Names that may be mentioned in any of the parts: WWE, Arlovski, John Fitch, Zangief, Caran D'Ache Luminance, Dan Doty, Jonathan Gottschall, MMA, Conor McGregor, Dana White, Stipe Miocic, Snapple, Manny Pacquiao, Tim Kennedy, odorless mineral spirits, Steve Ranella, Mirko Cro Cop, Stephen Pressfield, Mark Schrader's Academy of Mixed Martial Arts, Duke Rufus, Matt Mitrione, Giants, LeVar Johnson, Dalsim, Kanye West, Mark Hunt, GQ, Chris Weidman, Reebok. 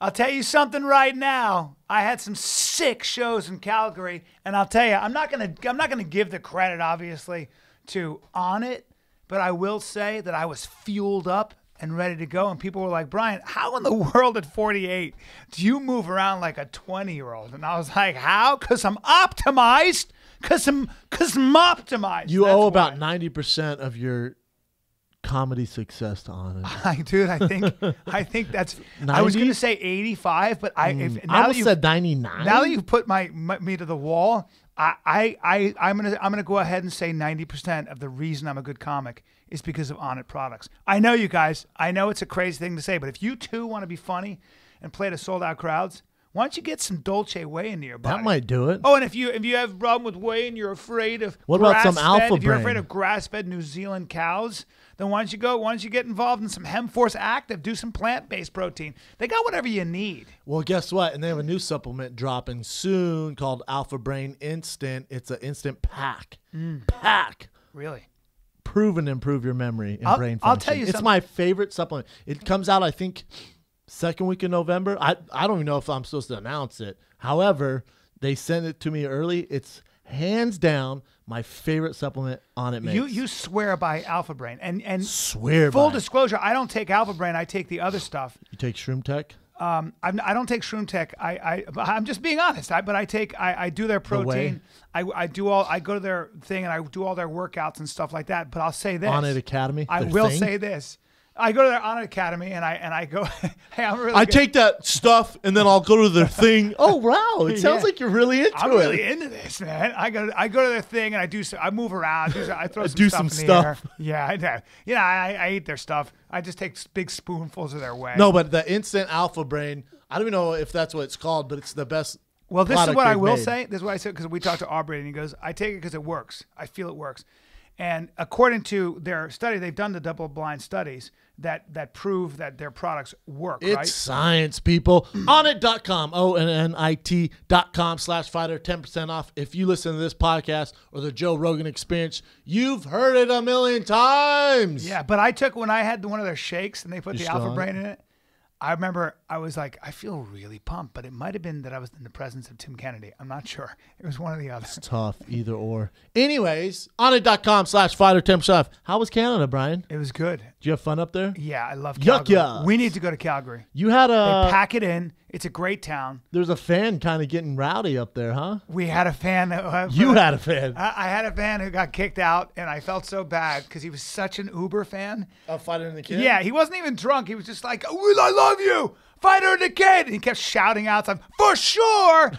I'll tell you something right now. I had some sick shows in Calgary, and I'll tell you, I'm not gonna give the credit obviously to On It, but I will say that I was fueled up and ready to go. And people were like, Brian, how in the world at 48 do you move around like a 20-year-old? And I was like, how? Because I'm optimized. Because I'm optimized. You owe about 90% of your comedy success to On It. Dude, I think that's 90? I was going to say 85, but I almost said 99. Now that you've put me to the wall, I'm gonna go ahead and say 90% of the reason I'm a good comic is because of On It products. I know you guys. I know it's a crazy thing to say, but if you too want to be funny and play to sold out crowds, why don't you get some Dolce Whey into your body? That might do it. Oh, and if you have a problem with whey and you're afraid of grass-fed New Zealand cows, then why don't you get involved in some Hemforce Active, do some plant-based protein. They got whatever you need. Well, guess what? And they have a new supplement dropping soon called Alpha Brain Instant. It's an instant pack. Pack. Really? Prove and improve your memory and brain function. I'll tell you something. It's my favorite supplement. It comes out, I think, second week of November. I don't even know if I'm supposed to announce it. However, they sent it to me early. It's hands down my favorite supplement On It makes. You swear by Alpha Brain and swear. Full disclosure, I don't take Alpha Brain. I take the other stuff. You take Shroom Tech? I don't take Shroom Tech. I'm just being honest. I do their protein. I go to their thing and I do all their workouts and stuff like that. But I'll say this. On It Academy. I go to their On It Academy and I go, hey, I'm really. I good. Take that stuff and then I'll go to their thing. Oh wow, it sounds like you're really into it. I'm really into this, man. I go to their thing and I move around. I throw some stuff in the air. Yeah, I do. You know, I eat their stuff. I just take big spoonfuls of their whey. No, but the instant Alpha Brain, I don't even know if that's what it's called, but it's the best. Well, this is what I will say. This is what I said because we talked to Aubrey and he goes, I take it because it works. I feel it works. And according to their study, they've done the double-blind studies that prove that their products work, right? It's science, people. Onnit.com, ONNIT.com/fighter, 10% off. If you listen to this podcast or the Joe Rogan Experience, you've heard it a million times. Yeah, but I took when I had one of their shakes and they put the Alpha Brain in it, I remember I was like, I feel really pumped, but it might have been that I was in the presence of Tim Kennedy. I'm not sure. It was one or the other. It's tough, either or. Anyways, onnit.com/fighter, 10% off. How was Canada, Brian? It was good. Did you have fun up there? Yeah, I love Calgary. Yuck. We need to go to Calgary. You had a... They pack it in. It's a great town. There's a fan kind of getting rowdy up there, huh? We had a fan. You had a fan. I had a fan who got kicked out, and I felt so bad because he was such an uber fan. Of Fighter in the Kid? Yeah, he wasn't even drunk. He was just like, oh, I love you, Fighter in the Kid. And he kept shouting out, for sure,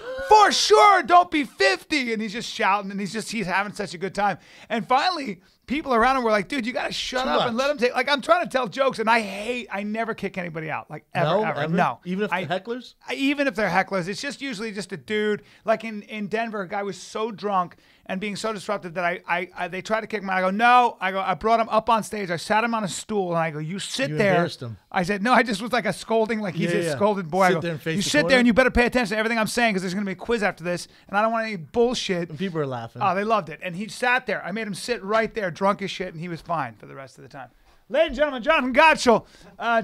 don't be 50. And he's just shouting, and he's having such a good time. And finally... people around him were like, dude, you got to shut up and let him take... Like, I'm trying to tell jokes, and I never kick anybody out. Like, ever. No. Even if they're hecklers? Even if they're hecklers. It's just usually just a dude. Like, in Denver, a guy was so drunk and being so disruptive that they tried to kick him out. I go, no. I go, I brought him up on stage. I sat him on a stool, and I go, you sit there. You embarrassed him. I said, no, I just was like a scolding, like he's a scolded boy. I go, you sit there, and you better pay attention to everything I'm saying because there's going to be a quiz after this, and I don't want any bullshit. And people are laughing. Oh, they loved it. And he sat there. I made him sit right there, drunk as shit, and he was fine for the rest of the time. Ladies and gentlemen, Jonathan Gottschall.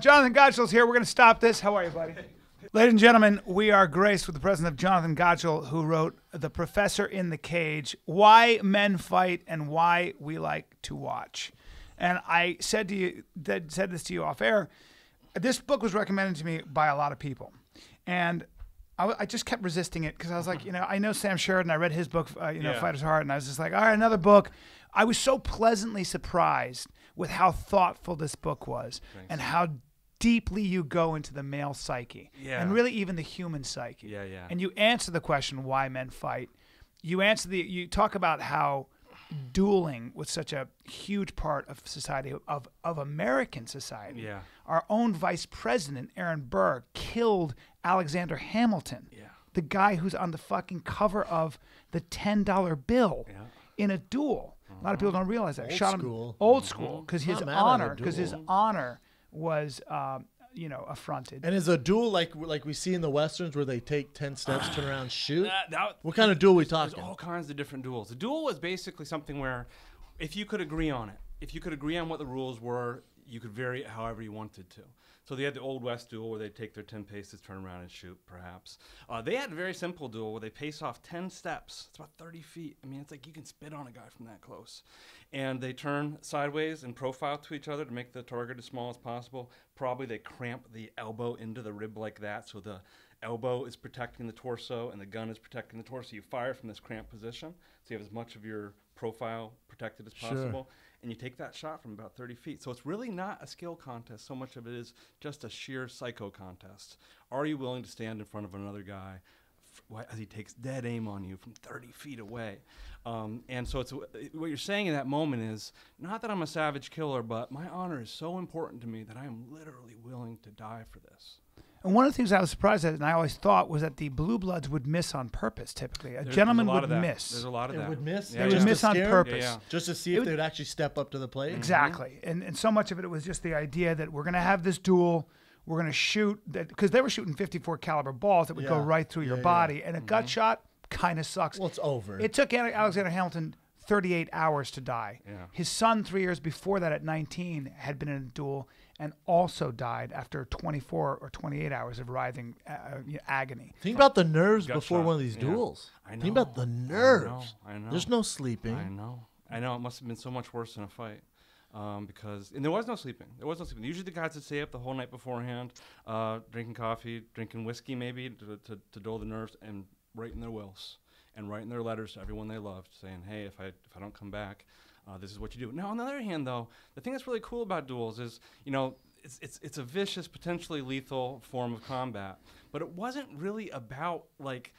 Jonathan Gottschall's here. We're going to stop this. How are you, buddy? Ladies and gentlemen, we are graced with the presence of Jonathan Gottschall, who wrote The Professor in the Cage, Why Men Fight and Why We Like to Watch. And I said to you, said this to you off air, this book was recommended to me by a lot of people. And I just kept resisting it because I was like, you know, I know Sam Sheridan. I read his book, Fighter's Heart, and I was just like, all right, another book. I was so pleasantly surprised with how thoughtful this book was. Thanks. And how deeply you go into the male psyche, and really even the human psyche. Yeah. And you answer the question, why men fight. You talk about how dueling was such a huge part of society, of American society. Yeah. Our own vice president, Aaron Burr, killed Alexander Hamilton, the guy who's on the fucking cover of the $10 bill in a duel. A lot of people don't realize that. Shot him old school because his honor was affronted. And is a duel like we see in the westerns where they take 10 steps, turn around, shoot? What kind of duel are we talking? There's all kinds of different duels. A duel was basically something where if you could agree on it, if you could agree on what the rules were, you could vary it however you wanted to. So they had the Old West duel where they'd take their 10 paces, turn around and shoot, perhaps. They had a very simple duel where they pace off 10 steps. It's about 30 feet. I mean, it's like you can spit on a guy from that close. And they turn sideways and profile to each other to make the target as small as possible. Probably they cramp the elbow into the rib like that, so the elbow is protecting the torso and the gun is protecting the torso. You fire from this cramped position, so you have as much of your profile protected as possible. Sure. And you take that shot from about 30 feet. So it's really not a skill contest. So much of it is just a sheer psycho contest. Are you willing to stand in front of another guy as he takes dead aim on you from 30 feet away? And so it's what you're saying in that moment is, not that I'm a savage killer, but my honor is so important to me that I am literally willing to die for this. And one of the things I was surprised at, and I always thought, was that the blue bloods would miss on purpose, typically. A gentleman would miss. There's a lot of that. They would miss. Yeah, they would miss on purpose. Yeah, yeah. Just to see if they would actually step up to the plate. Exactly. Mm-hmm. And so much of it was just the idea that we're going to have this duel, we're going to shoot, because they were shooting 54 caliber balls that would go right through your body, and a gut shot kind of sucks. Well, it's over. It took Alexander Hamilton 38 hours to die. Yeah. His son, 3 years before that, at 19, had been in a duel and also died after 24 or 28 hours of writhing agony. Think about the nerves before one of these duels. I know. Think about the nerves. I know. There's no sleeping. I know. It must have been so much worse in a fight. And there was no sleeping. Usually the guys would stay up the whole night beforehand, drinking coffee, drinking whiskey maybe to dull the nerves, and writing their wills and writing their letters to everyone they loved saying, hey, if I don't come back, this is what you do. Now, on the other hand, though, the thing that's really cool about duels is, you know, it's a vicious, potentially lethal form of combat, but it wasn't really about, like,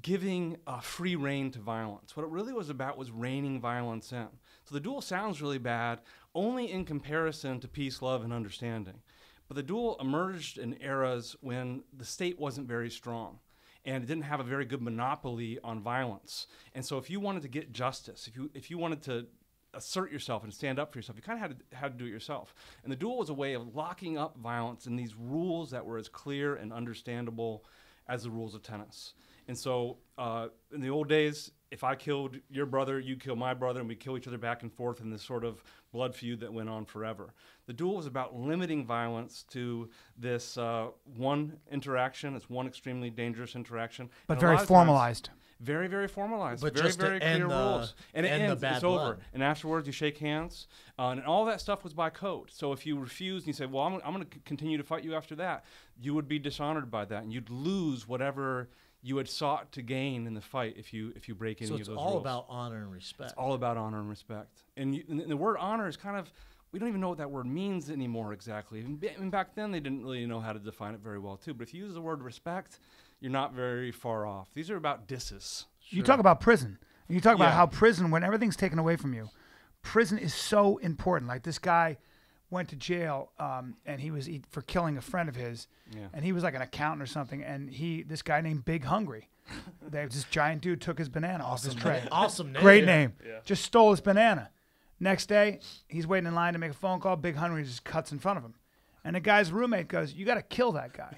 giving free rein to violence. What it really was about was reining violence in. So the duel sounds really bad only in comparison to peace, love, and understanding. But the duel emerged in eras when the state wasn't very strong, and it didn't have a very good monopoly on violence. And so if you wanted to get justice, if you wanted to assert yourself and stand up for yourself, you kind of had to do it yourself. And the duel was a way of locking up violence in these rules that were as clear and understandable as the rules of tennis. And so in the old days, if I killed your brother, you kill my brother, and we kill each other back and forth in this sort of blood feud that went on forever. The duel was about limiting violence to this one interaction, this one extremely dangerous interaction. But very formalized. Very, very formalized. But very, very clear rules. And it ends, it's over. And afterwards, you shake hands. And all that stuff was by code. So if you refused and you say, well, I'm going to continue to fight you after that, you would be dishonored by that, and you'd lose whatever you had sought to gain in the fight if you break any of those rules. So it's all about honor and respect. It's all about honor and respect. And the word honor is kind of, we don't even know what that word means anymore exactly. And back then, they didn't really know how to define it very well, too. But if you use the word respect, you're not very far off. These are about disses. Sure. You talk about prison. And you talk about how prison, when everything's taken away from you, prison is so important. Like, this guy went to jail and he was for killing a friend of his, and he was like an accountant or something, and this guy named Big Hungry, this giant dude took his banana off his tray. Awesome name. Great name. Yeah. Just stole his banana. Next day, he's waiting in line to make a phone call. Big Hungry just cuts in front of him. And the guy's roommate goes, you got to kill that guy.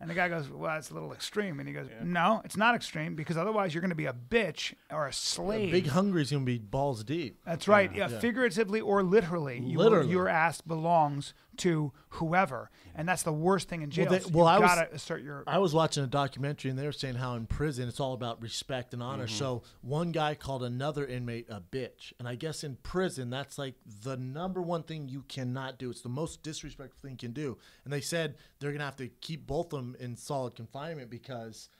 And the guy goes, well, that's a little extreme. And he goes, no, it's not extreme, because otherwise you're going to be a bitch or a slave. Big Hungry's going to be balls deep. That's right. Yeah. Figuratively or literally, your ass belongs to whoever. And that's the worst thing in jail. Well, you've got to assert your... I was watching a documentary, and they were saying how in prison it's all about respect and honor. So one guy called another inmate a bitch. And I guess in prison, that's like the number one thing you cannot do. It's the most disrespectful thing you can do. And they said they're going to have to keep both of them in solid confinement because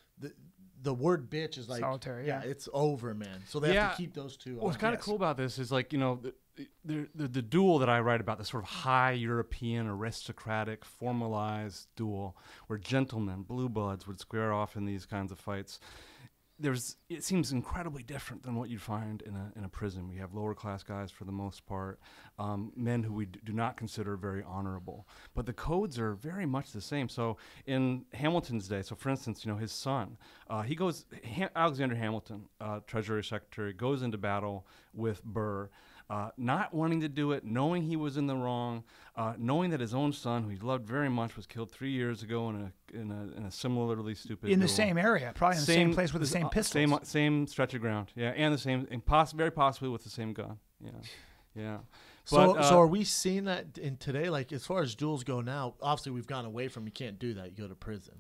the word bitch is like... Solitary, it's over, man. So they have to keep those two. What's kind of cool about this is, like, you know... The duel that I write about, this sort of high European, aristocratic, formalized duel where gentlemen, blue bloods, would square off in these kinds of fights, it seems incredibly different than what you'd find in a prison. We have lower class guys for the most part, men who we do not consider very honorable. But the codes are very much the same. So in Hamilton's day, so for instance, you know, his son, Alexander Hamilton, Treasury Secretary, goes into battle with Burr, not wanting to do it, knowing he was in the wrong, knowing that his own son, who he loved very much, was killed 3 years ago in a similarly stupid duel. The same area, probably in the same place with the same pistols. Same stretch of ground, and very possibly with the same gun, yeah. But, so are we seeing that in today? Like, as far as duels go now, obviously we've gone away from you can't do that. You go to prison.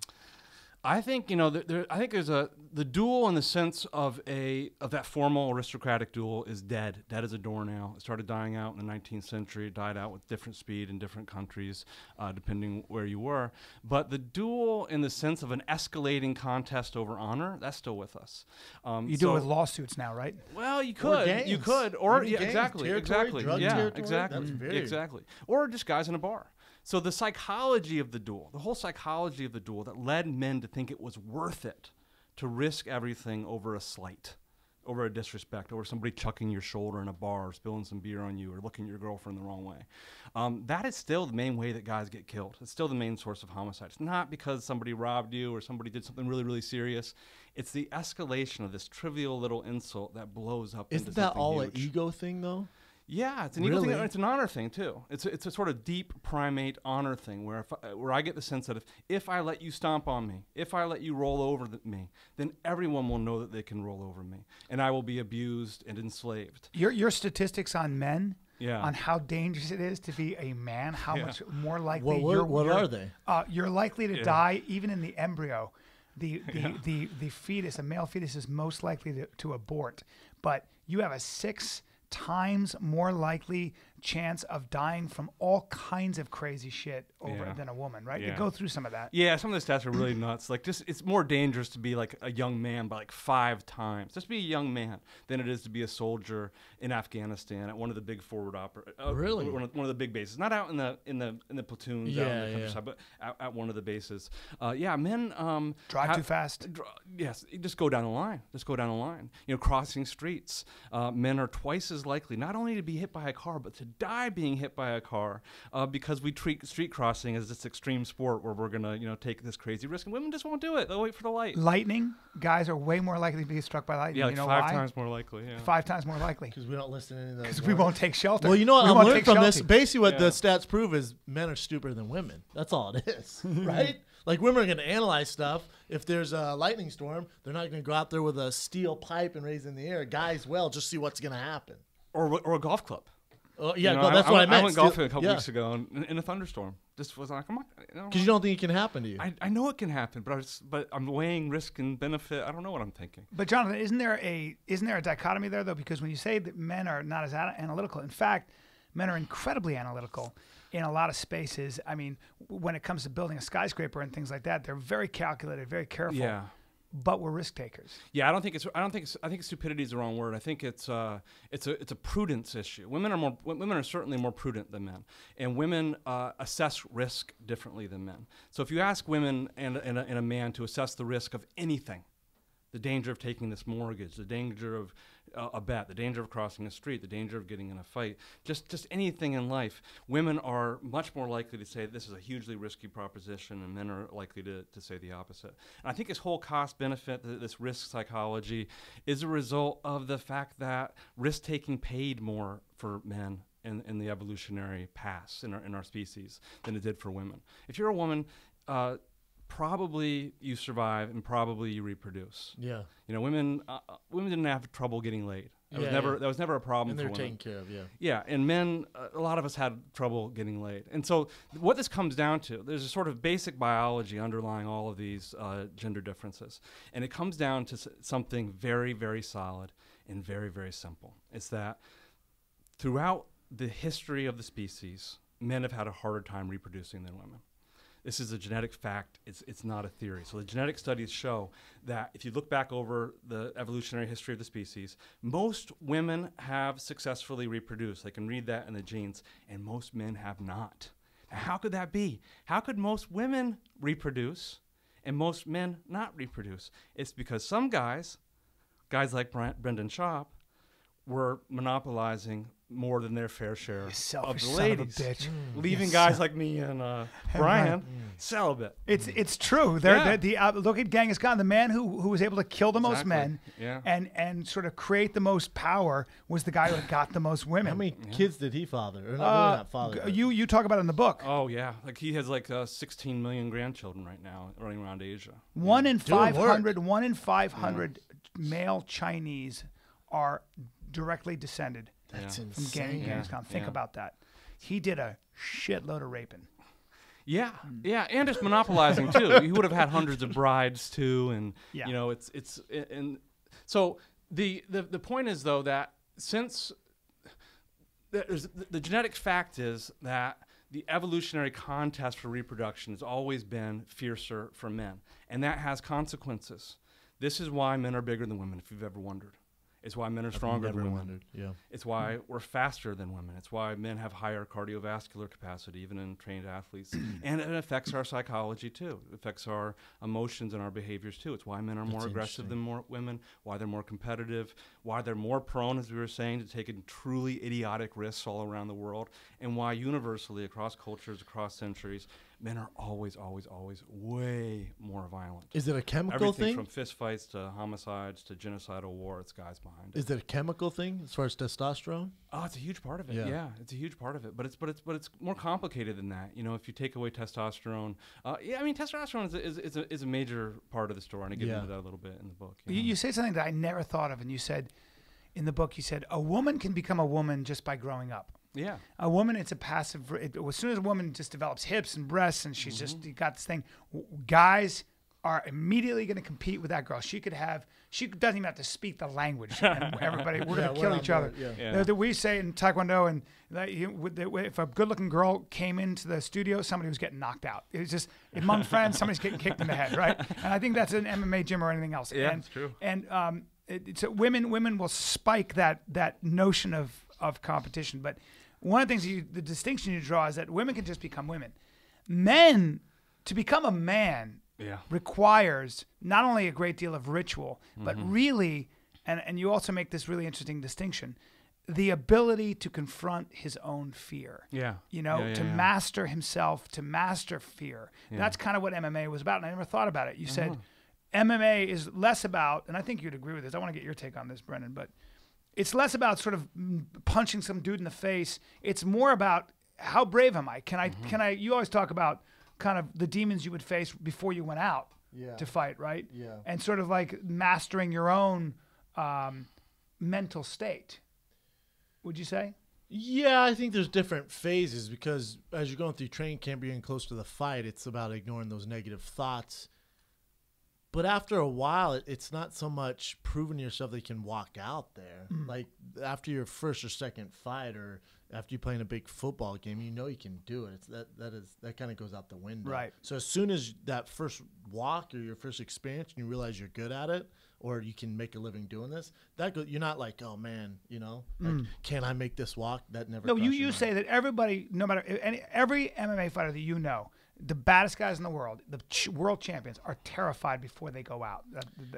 I think, you know, I think there's the duel in the sense of that formal aristocratic duel is dead. Dead as a doornail. It started dying out in the 19th century. It died out with different speed in different countries, depending where you were. But the duel in the sense of an escalating contest over honor, that's still with us. You do it with lawsuits now, right? Well, you could. Or gangs. You could. Or yeah, gangs, exactly. Exactly. Yeah, exactly. That's very... exactly. Or just guys in a bar. So the psychology of the duel, the whole psychology of the duel that led men to think it was worth it to risk everything over a slight, over a disrespect, over somebody chucking your shoulder in a bar or spilling some beer on you or looking at your girlfriend the wrong way. That is still the main way that guys get killed. It's still the main source of homicide. It's not because somebody robbed you or somebody did something really, really serious. It's the escalation of this trivial little insult that blows up into something huge. Isn't that all an ego thing, though? Yeah, it's an ego thing. It's an honor thing too. It's a sort of deep primate honor thing where I get the sense that if I let you stomp on me, if I let you roll over me, then everyone will know that they can roll over me, and I will be abused and enslaved. Your statistics on men, yeah, on how dangerous it is to be a man, how yeah. much more likely what are they? You're likely to yeah. die even in the embryo. The fetus, a male fetus, is most likely to abort, but you have a 6 times more likely chance of dying from all kinds of crazy shit over yeah. than a woman, right? Yeah. You go through some of that. Yeah, some of the stats are really nuts. Like, just it's more dangerous to be like a young man by like 5 times. Just be a young man than it is to be a soldier in Afghanistan at one of the big forward really one of the big bases, not out in the platoons, yeah, out in the countryside, yeah. but at one of the bases. Yeah, men drive too fast. Yes, just go down the line. Just go down the line. You know, crossing streets. Men are twice as likely not only to be hit by a car, but to die being hit by a car, because we treat street crossing as this extreme sport where we're gonna, you know, take this crazy risk, and women just won't do it. They'll wait for the light. Lightning, guys are way more likely to be struck by lightning. Yeah, like, you know, 5 times more likely. Yeah. 5 times more likely. Because we don't listen to any of those. Because we won't take shelter. Well, you know what I'm learning from this? Basically, what yeah. the stats prove is men are stupider than women. That's all it is, right? Like, women are gonna analyze stuff. If there's a lightning storm, they're not gonna go out there with a steel pipe and raise it in the air. Guys, well, just see what's gonna happen. Or a golf club. Yeah, you know, that's what I meant. I went golfing a couple yeah. weeks ago in a thunderstorm. This was like, because you don't think it can happen to you. I know it can happen, but I'm weighing risk and benefit. I don't know what I'm thinking. But Jonathan, isn't there a dichotomy there though? Because when you say that men are not as analytical, in fact, men are incredibly analytical in a lot of spaces. I mean, when it comes to building a skyscraper and things like that, they're very calculated, very careful. Yeah. But we're risk takers. Yeah, I think stupidity is the wrong word. I think it's a prudence issue. Women are certainly more prudent than men, and women assess risk differently than men. So if you ask women and a man to assess the risk of anything, the danger of taking this mortgage, the danger of a bet, the danger of crossing a street, the danger of getting in a fight, just anything in life, women are much more likely to say this is a hugely risky proposition, and men are likely to say the opposite. And I think this whole cost benefit, this risk psychology, is a result of the fact that risk taking paid more for men in the evolutionary past in our species than it did for women. If you're a woman, probably you survive and probably you reproduce. Yeah, you know, women didn't have trouble getting laid. That was never a problem. And they're taken care of. Yeah. Yeah, and men, a lot of us had trouble getting laid. And so, what this comes down to, there's a sort of basic biology underlying all of these gender differences, and it comes down to something very, very solid and very, very simple. It's that throughout the history of the species, men have had a harder time reproducing than women. This is a genetic fact. It's not a theory. So the genetic studies show that if you look back over the evolutionary history of the species, most women have successfully reproduced. They can read that in the genes, and most men have not. Now, how could that be? How could most women reproduce and most men not reproduce? It's because some guys like Brendan Schaub, were monopolizing more than their fair share of the ladies, leaving guys like me and Brian celibate. It's true. They're, yeah. Look at Genghis Khan, the man who was able to kill the most men, yeah. and sort of create the most power was the guy who got the most women. How many yeah. kids did he father? Or not father. You talk about it in the book. Oh yeah, like he has like 16 million grandchildren right now running around Asia. One in 500 male Chinese are directly descended That's insane. Genghis Khan. Think about that. He did a shitload of raping. Yeah, yeah, and just monopolizing too. He would have had hundreds of brides too, and you know, it's and so the point is though that since the genetic fact is that the evolutionary contest for reproduction has always been fiercer for men, and that has consequences. This is why men are bigger than women, if you've ever wondered. It's why men are stronger than women. It's why we're faster than women. It's why men have higher cardiovascular capacity, even in trained athletes. And it affects our psychology, too. It affects our emotions and our behaviors, too. It's why men are more aggressive than women, why they're more competitive, why they're more prone, as we were saying, to taking truly idiotic risks all around the world, and why universally, across cultures, across centuries, men are always, always way more violent. Is it a chemical thing? Everything from fistfights to homicides to genocidal war, it's guys behind it. Is it a chemical thing as far as testosterone? Oh, it's a huge part of it. Yeah, it's a huge part of it. But it's more complicated than that. You know, if you take away testosterone, I mean, testosterone is a major part of the story, and I get into that a little bit in the book. You say something that I never thought of, and you said, in the book, you said a woman can become a woman just by growing up. Yeah, a woman, it's a passive. As soon as a woman just develops hips and breasts, and she's just got this thing, guys are immediately going to compete with that girl. She could have. She doesn't even have to speak the language. And everybody, we're going to kill each other. We say in Taekwondo, and if a good-looking girl came into the studio, somebody was getting knocked out. It's just among friends, somebody's getting kicked in the head, right? And I think that's an MMA gym or anything else. Yeah, it's true. And so women will spike that notion of competition. But one of the things the distinction you draw is that women can just become women. Men, to become a man, requires not only a great deal of ritual, but really, and you also make this really interesting distinction, the ability to confront his own fear. To master himself, to master fear. That's kind of what MMA was about, and I never thought about it. You said MMA is less about, and I think you'd agree with this, I want to get your take on this, Brendan, but it's less about sort of punching some dude in the face. It's more about how brave am I? Can I? You always talk about kind of the demons you would face before you went out to fight, right? Yeah. And sort of like mastering your own mental state. Would you say? Yeah, I think there's different phases because as you're going through training camp, you're getting close to the fight. It's about ignoring those negative thoughts. But after a while, it's not so much proving yourself that you can walk out there. Like after your first or second fight, or after you play in a big football game, you know you can do it. It's that kind of goes out the window. Right. So as soon as that first walk or your first experience, and you realize you're good at it, or you can make a living doing this, you're not like, oh man, you know, like, can I make this walk? That never. No, you say that everybody, no matter every MMA fighter that you know. The baddest guys in the world, the world champions, are terrified before they go out.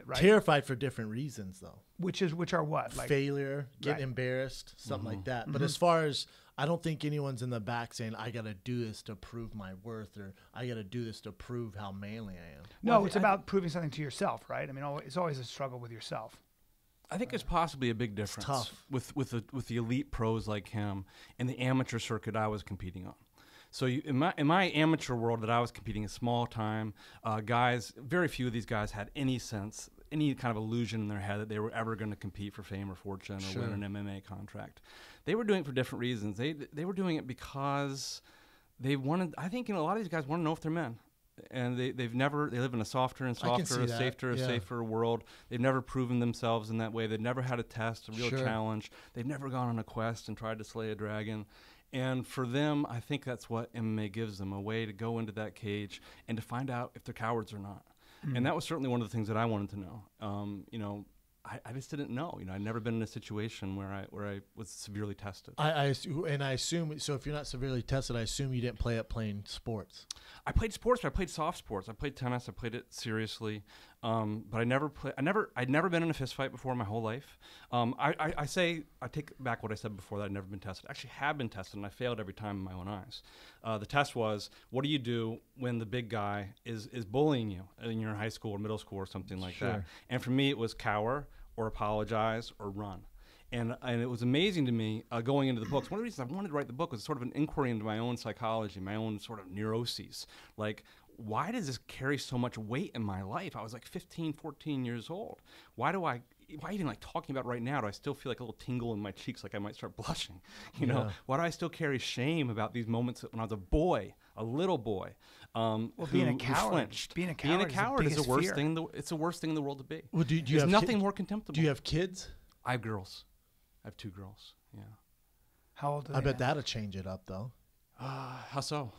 Right? Terrified for different reasons, though. Which are what? Like, failure, getting embarrassed, something like that. But as far as, I don't think anyone's in the back saying, I got to do this to prove my worth, or I got to do this to prove how manly I am. No, well, it's about proving something to yourself, right? I mean, it's always a struggle with yourself. I think there's possibly a big difference with the elite pros like him and the amateur circuit I was competing on. So in my amateur world that I was competing in, small time guys, very few of these guys had any sense, any kind of illusion in their head that they were ever going to compete for fame or fortune or win an MMA contract. They were doing it for different reasons. They were doing it because they wanted. I think a lot of these guys want to know if they're men. And they live in a softer and softer, safer world. They've never proven themselves in that way. They've never had a test, a real challenge. They've never gone on a quest and tried to slay a dragon. And for them, I think that's what MMA gives them, a way to go into that cage and to find out if they're cowards or not. And that was certainly one of the things that I wanted to know. You know, I just didn't know. You know, I'd never been in a situation where I was severely tested. I assume, so if you're not severely tested, I assume you didn't play up playing sports. I played sports, but I played soft sports. I played tennis. I played it seriously. But I'd never been in a fist fight before in my whole life. I take back what I said before, that I'd never been tested. I actually have been tested, and I failed every time in my own eyes. The test was, what do you do when the big guy is bullying you and you're in high school or middle school or something like that? And for me, it was cower or apologize or run. And it was amazing to me going into the books. One of the reasons I wanted to write the book was sort of an inquiry into my own psychology, my own sort of neuroses. Like, why does this carry so much weight in my life? I was like 15, 14 years old. Why even like talking about right now, do I still feel like a little tingle in my cheeks, like I might start blushing? You know, why do I still carry shame about these moments when I was a boy, a little boy? Being a coward is the worst fear. It's the worst thing in the world to be. Well, do you There's nothing more contemptible. Do you have kids? I have girls. I have two girls. Yeah. How old are they? I bet that'll change it up though. How so?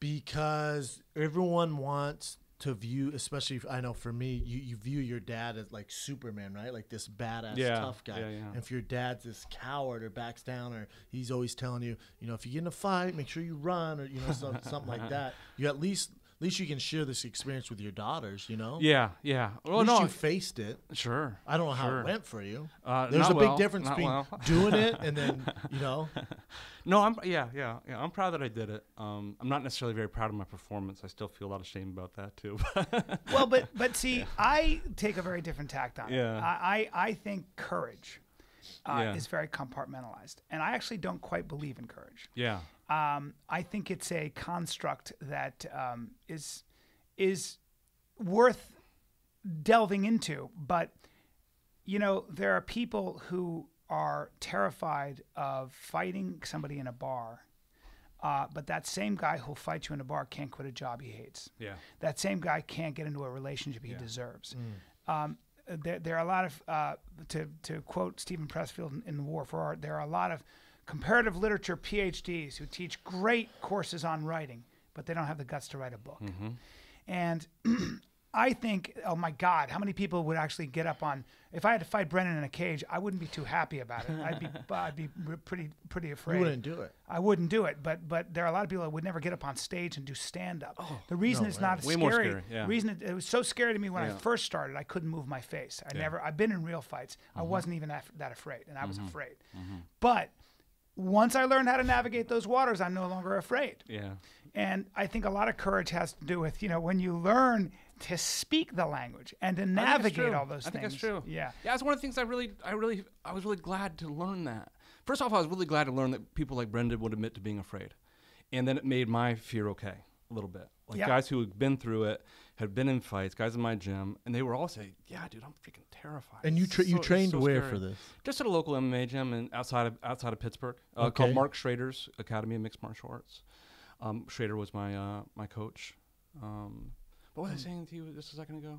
Because everyone wants to view, especially I know for me, you view your dad as like Superman, right? Like this badass tough guy. And if your dad's this coward or backs down or he's always telling you, you know, if you get in a fight, make sure you run or, you know, something like that. You at least you can share this experience with your daughters, you know? Yeah, yeah. Well, at least you faced it. Sure. I don't know how it went for you. There's a big difference between doing it and then, you know. No, I'm proud that I did it. I'm not necessarily very proud of my performance. I still feel a lot of shame about that too. Well, but see, I take a very different tact on it. I think courage is very compartmentalized, and I actually don't quite believe in courage. Yeah. I think it's a construct that is worth delving into, but you know, there are people who are terrified of fighting somebody in a bar, but that same guy who'll fight you in a bar can't quit a job he hates. Yeah. That same guy can't get into a relationship he deserves. There are a lot of to quote Stephen Pressfield in War for Art, there are a lot of comparative literature PhDs who teach great courses on writing, but they don't have the guts to write a book. Mm-hmm. And I think, oh my God, how many people would actually get up on, if I had to fight Brendan in a cage, I wouldn't be too happy about it. I'd be pretty afraid. You wouldn't do it. I wouldn't do it, but there are a lot of people that would never get up on stage and do stand-up. Oh, the reason it's not way scary. Way more scary. Yeah. The reason it was so scary to me when I first started, I couldn't move my face. I've been in real fights. Mm-hmm. I wasn't even that afraid, and I was afraid. Mm-hmm. But once I learned how to navigate those waters, I'm no longer afraid. Yeah. And I think a lot of courage has to do with, you know, when you learn to speak the language and to navigate all those things. I think that's true. Yeah. Yeah, that's one of the things I was really glad to learn that. First off, I was really glad to learn that people like Brendan would admit to being afraid. And then it made my fear okay a little bit. Like guys who had been through it, had been in fights, guys in my gym, and they were all saying, "Yeah, dude, I'm freaking terrified." And you trained where for this? Just at a local MMA gym and outside of Pittsburgh, called Mark Schrader's Academy of Mixed Martial Arts. Schrader was my my coach. What was I saying to you just a second ago?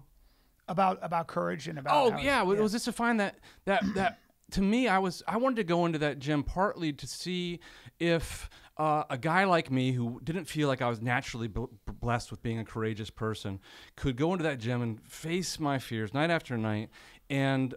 About courage and about it was just to find that to me, I wanted to go into that gym partly to see if a guy like me who didn't feel like I was naturally blessed with being a courageous person could go into that gym and face my fears night after night and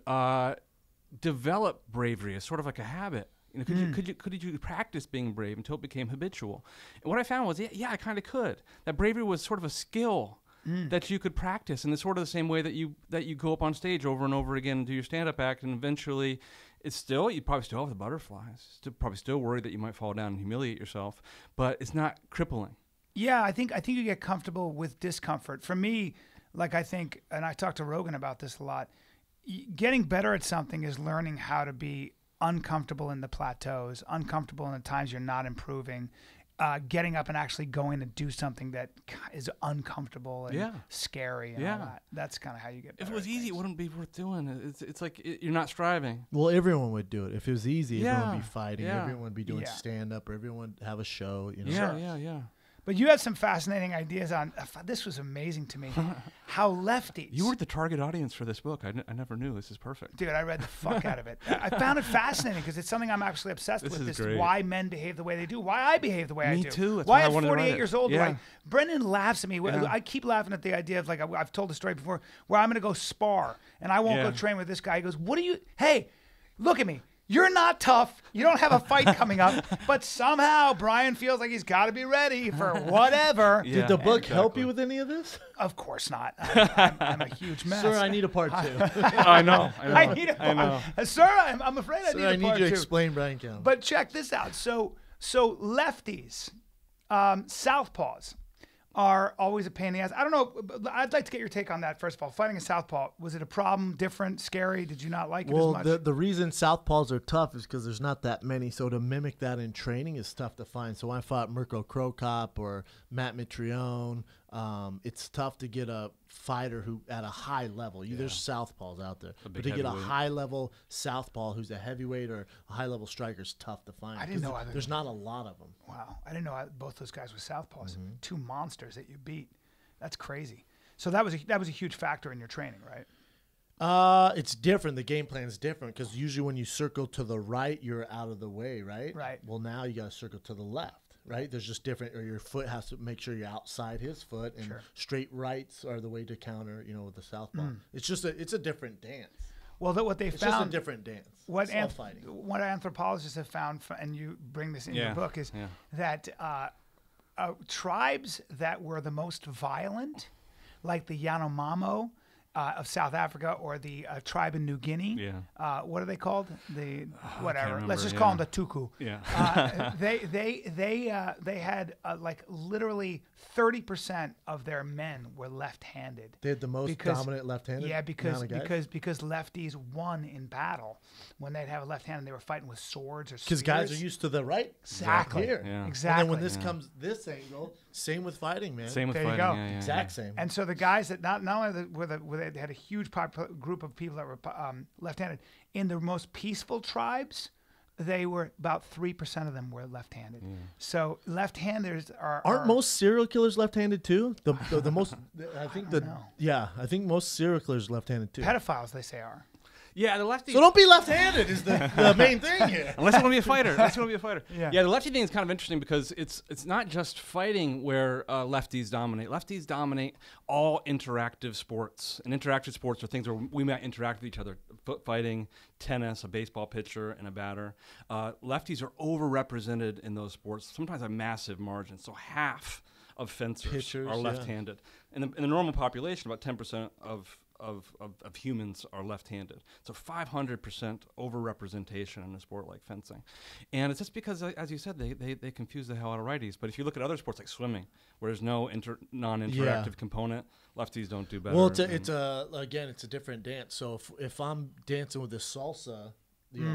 develop bravery as sort of like a habit. You know, could you practice being brave until it became habitual? And what I found was, yeah, I kind of could. That bravery was sort of a skill that you could practice in the sort of the same way that you go up on stage over and over again and do your stand-up act, and eventually you probably still have the butterflies, probably still worried that you might fall down and humiliate yourself, but it's not crippling. Yeah, I think you get comfortable with discomfort. For me, like I think, and I talk to Rogan about this a lot, getting better at something is learning how to be uncomfortable in the plateaus, uncomfortable in the times you're not improving, getting up and actually going to do something that is uncomfortable and scary and all that. That's kind of how you get better. If it was easy, it wouldn't be worth doing. It's like you're not striving. Well, everyone would do it. If it was easy, everyone would be fighting. Yeah. Everyone would be doing stand-up. Everyone would have a show. You know? Yeah. But you had some fascinating ideas on – this was amazing to me. How lefties – you were the target audience for this book. I never knew. This is perfect. Dude, I read the fuck out of it. I found it fascinating because it's something I'm actually obsessed with. This is why men behave the way they do, why I behave the way I do. Me too. That's why at 48 years old, Brendan laughs at me. Yeah. I keep laughing at the idea of, like, I've told the story before, where I'm going to go spar and I won't go train with this guy. He goes, "What are you – hey, look at me. You're not tough. You don't have a fight coming up." But somehow Brian feels like he's got to be ready for whatever. Yeah, did the book help you with any of this? Of course not. I'm a huge mess. Sir, I need a part two. I know. I need a part. I know. Sir, I'm afraid I need a part two. Sir, I need you to explain Brian Campbell. But check this out. So lefties, southpaws, are always a pain in the ass. I don't know. I'd like to get your take on that, first of all. Fighting a southpaw, was it a problem, different, scary? Did you not like it as much? Well, the reason southpaws are tough is because there's not that many, so to mimic that in training is tough to find. So I fought Mirko Cro Cop or Matt Mitrione, It's tough to get a fighter who at a high level. There's southpaws out there, but to get a high level southpaw who's a heavyweight or a high level striker is tough to find. I didn't know either. There's not a lot of them. Wow, I didn't know both those guys were southpaws. Mm-hmm. Two monsters that you beat. That's crazy. So that was a huge factor in your training, right? It's different. The game plan is different because usually when you circle to the right, you're out of the way, right? Right. Well, now you got to circle to the left, right? There's just different, or your foot has to make sure you're outside his foot, and sure. Straight rights are the way to counter, with the southpaw. Mm. It's just it's a different dance. Well, it's just a different dance. What anthropologists have found, and you bring this in your book, is that tribes that were the most violent, like the Yanomamo, of South Africa, or the tribe in New Guinea. Yeah. What are they called? The whatever. Remember, let's just call them the Tuku. Yeah. They had like literally 30% of their men were left-handed. They had the most dominant left-handed. Yeah, because lefties won in battle. When they'd have a left hand, and they were fighting with swords or spears. Because guys are used to the right. Exactly. Here. Yeah. Exactly. And then when this comes this angle, same with fighting, man. Same with there fighting. There you go. Yeah, exact same. And so the guys that they had a huge group of people that were left-handed. In the most peaceful tribes, they were about 3% of them were left-handed. Yeah. So left-handers aren't most serial killers left-handed too? The most, I think I think most serial killers are left-handed too. Pedophiles, they say, are. Yeah, the lefty. So don't be left-handed is the main thing here. Unless you want to be a fighter. Yeah. Yeah, the lefty thing is kind of interesting because it's not just fighting where lefties dominate. Lefties dominate all interactive sports. And interactive sports are things where we might interact with each other. Foot fighting, tennis, a baseball pitcher, and a batter. Lefties are overrepresented in those sports, sometimes a massive margin. So half of fencers are left-handed. Yeah. In the normal population, about 10% of humans are left-handed. So 500% overrepresentation in a sport like fencing. And it's just because, as you said, they confuse the hell out of righties. But if you look at other sports like swimming, where there's no non-interactive component, lefties don't do better. Well, it's a different dance. So if I'm dancing with a salsa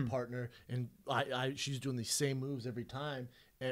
partner, and she's doing these same moves every time,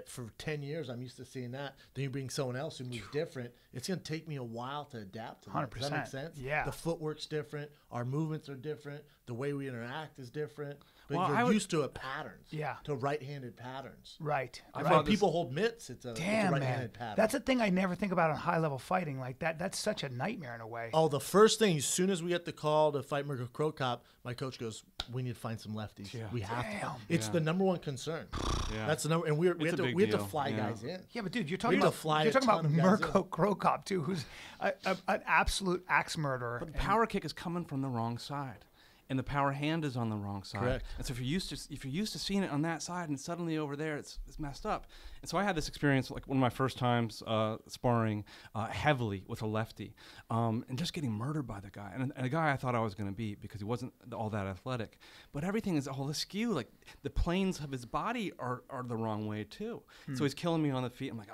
for 10 years, I'm used to seeing that. Then you bring someone else who moves different. It's going to take me a while to adapt to that. 100%. Does that make sense? Yeah. The footwork's different. Our movements are different. The way we interact is different. But you're used to patterns. Yeah. To right-handed patterns. Right. When people hold mitts, it's a right-handed pattern. That's a thing I never think about on high-level fighting. Like that. That's such a nightmare in a way. Oh, the first thing, as soon as we get the call to fight Mirko Cro Cop, my coach goes, "We need to find some lefties. Yeah. We have to." It's the number one concern. Yeah. That's the number, and we have to fly guys in. Yeah, but dude, you're talking about Mirko Cro Cop too, who's an absolute axe murderer. But the power kick is coming from the wrong side, and the power hand is on the wrong side. Correct. And so if you're used to seeing it on that side, and suddenly over there it's messed up. And so I had this experience, like one of my first times sparring heavily with a lefty, and just getting murdered by the guy. And a guy I thought I was going to beat because he wasn't all that athletic. But everything is all askew. Like the planes of his body are the wrong way too. Mm. So he's killing me on the feet. I'm like,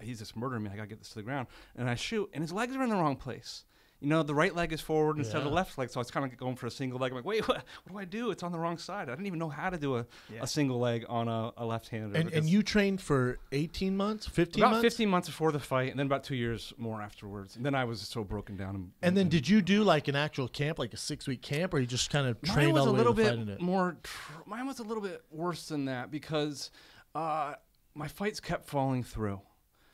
he's just murdering me. I got to get this to the ground. And I shoot, and his legs are in the wrong place. The right leg is forward instead of the left leg, so I was kind of going for a single leg. I'm like, wait, what do I do? It's on the wrong side. I didn't even know how to do a single leg on a left-hander. And you trained for 18 months, 15 months? About 15 months before the fight, and then about 2 years more afterwards. And then I was so broken down. And then did you do like an actual camp, like a 6-week camp, or you just kind of trained all the way to fighting it? Mine was a little bit worse than that because my fights kept falling through.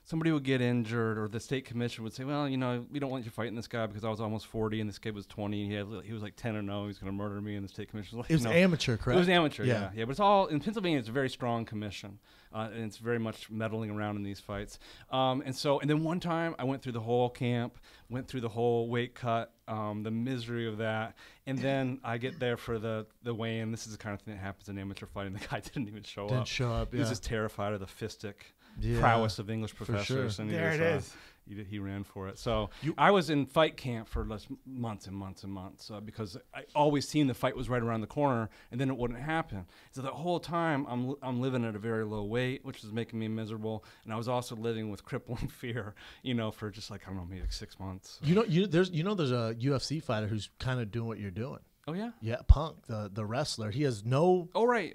Somebody would get injured, or the state commission would say, "Well, we don't want you fighting this guy because I was almost 40 and this kid was 20. And he was like 10-0. He's going to murder me." And the state commission was like, "It was amateur, correct?" It was amateur, yeah. But it's all in Pennsylvania. It's a very strong commission, and it's very much meddling around in these fights. And then one time I went through the whole camp, went through the whole weight cut, the misery of that, and then I get there for the weigh-in. This is the kind of thing that happens in amateur fighting. The guy didn't even show up. He was just terrified of the fistic. Yeah, prowess of English professors. Sure. And there it is. He ran for it. So I was in fight camp for months and months and months because I always seen the fight was right around the corner, and then it wouldn't happen. So the whole time I'm living at a very low weight, which was making me miserable, and I was also living with crippling fear, for just like maybe 6 months. There's a UFC fighter who's kind of doing what you're doing. Oh yeah. Yeah, Punk, the wrestler. He has no. Oh right.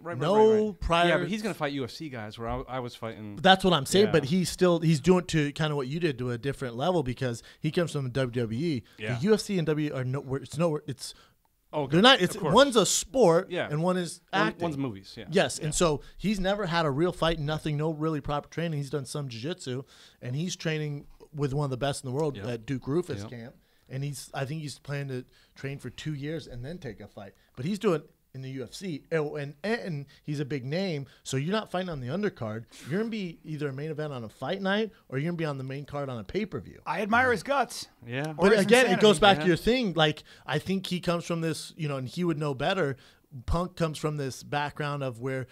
prior. Yeah, but he's gonna fight UFC guys where I was fighting. That's what I'm saying. Yeah. But he's doing to kind of what you did to a different level because he comes from WWE. Yeah. The UFC and WWE are nowhere. It's nowhere. It's. Oh, good. They're not. It's one's a sport. Yeah. And one is acting. One's movies. Yeah. Yes, yeah. And so he's never had a real fight. Nothing. No really proper training. He's done some jiu-jitsu, and he's training with one of the best in the world at Duke Rufus camp. And I think he's planning to train for 2 years and then take a fight. But he's doing it in the UFC, and he's a big name. So you're not fighting on the undercard. You're gonna be either a main event on a fight night, or you're gonna be on the main card on a pay-per-view. I admire his guts. Yeah, but again, it goes back to your thing. Like I think he comes from this, and he would know better. Punk comes from this background of where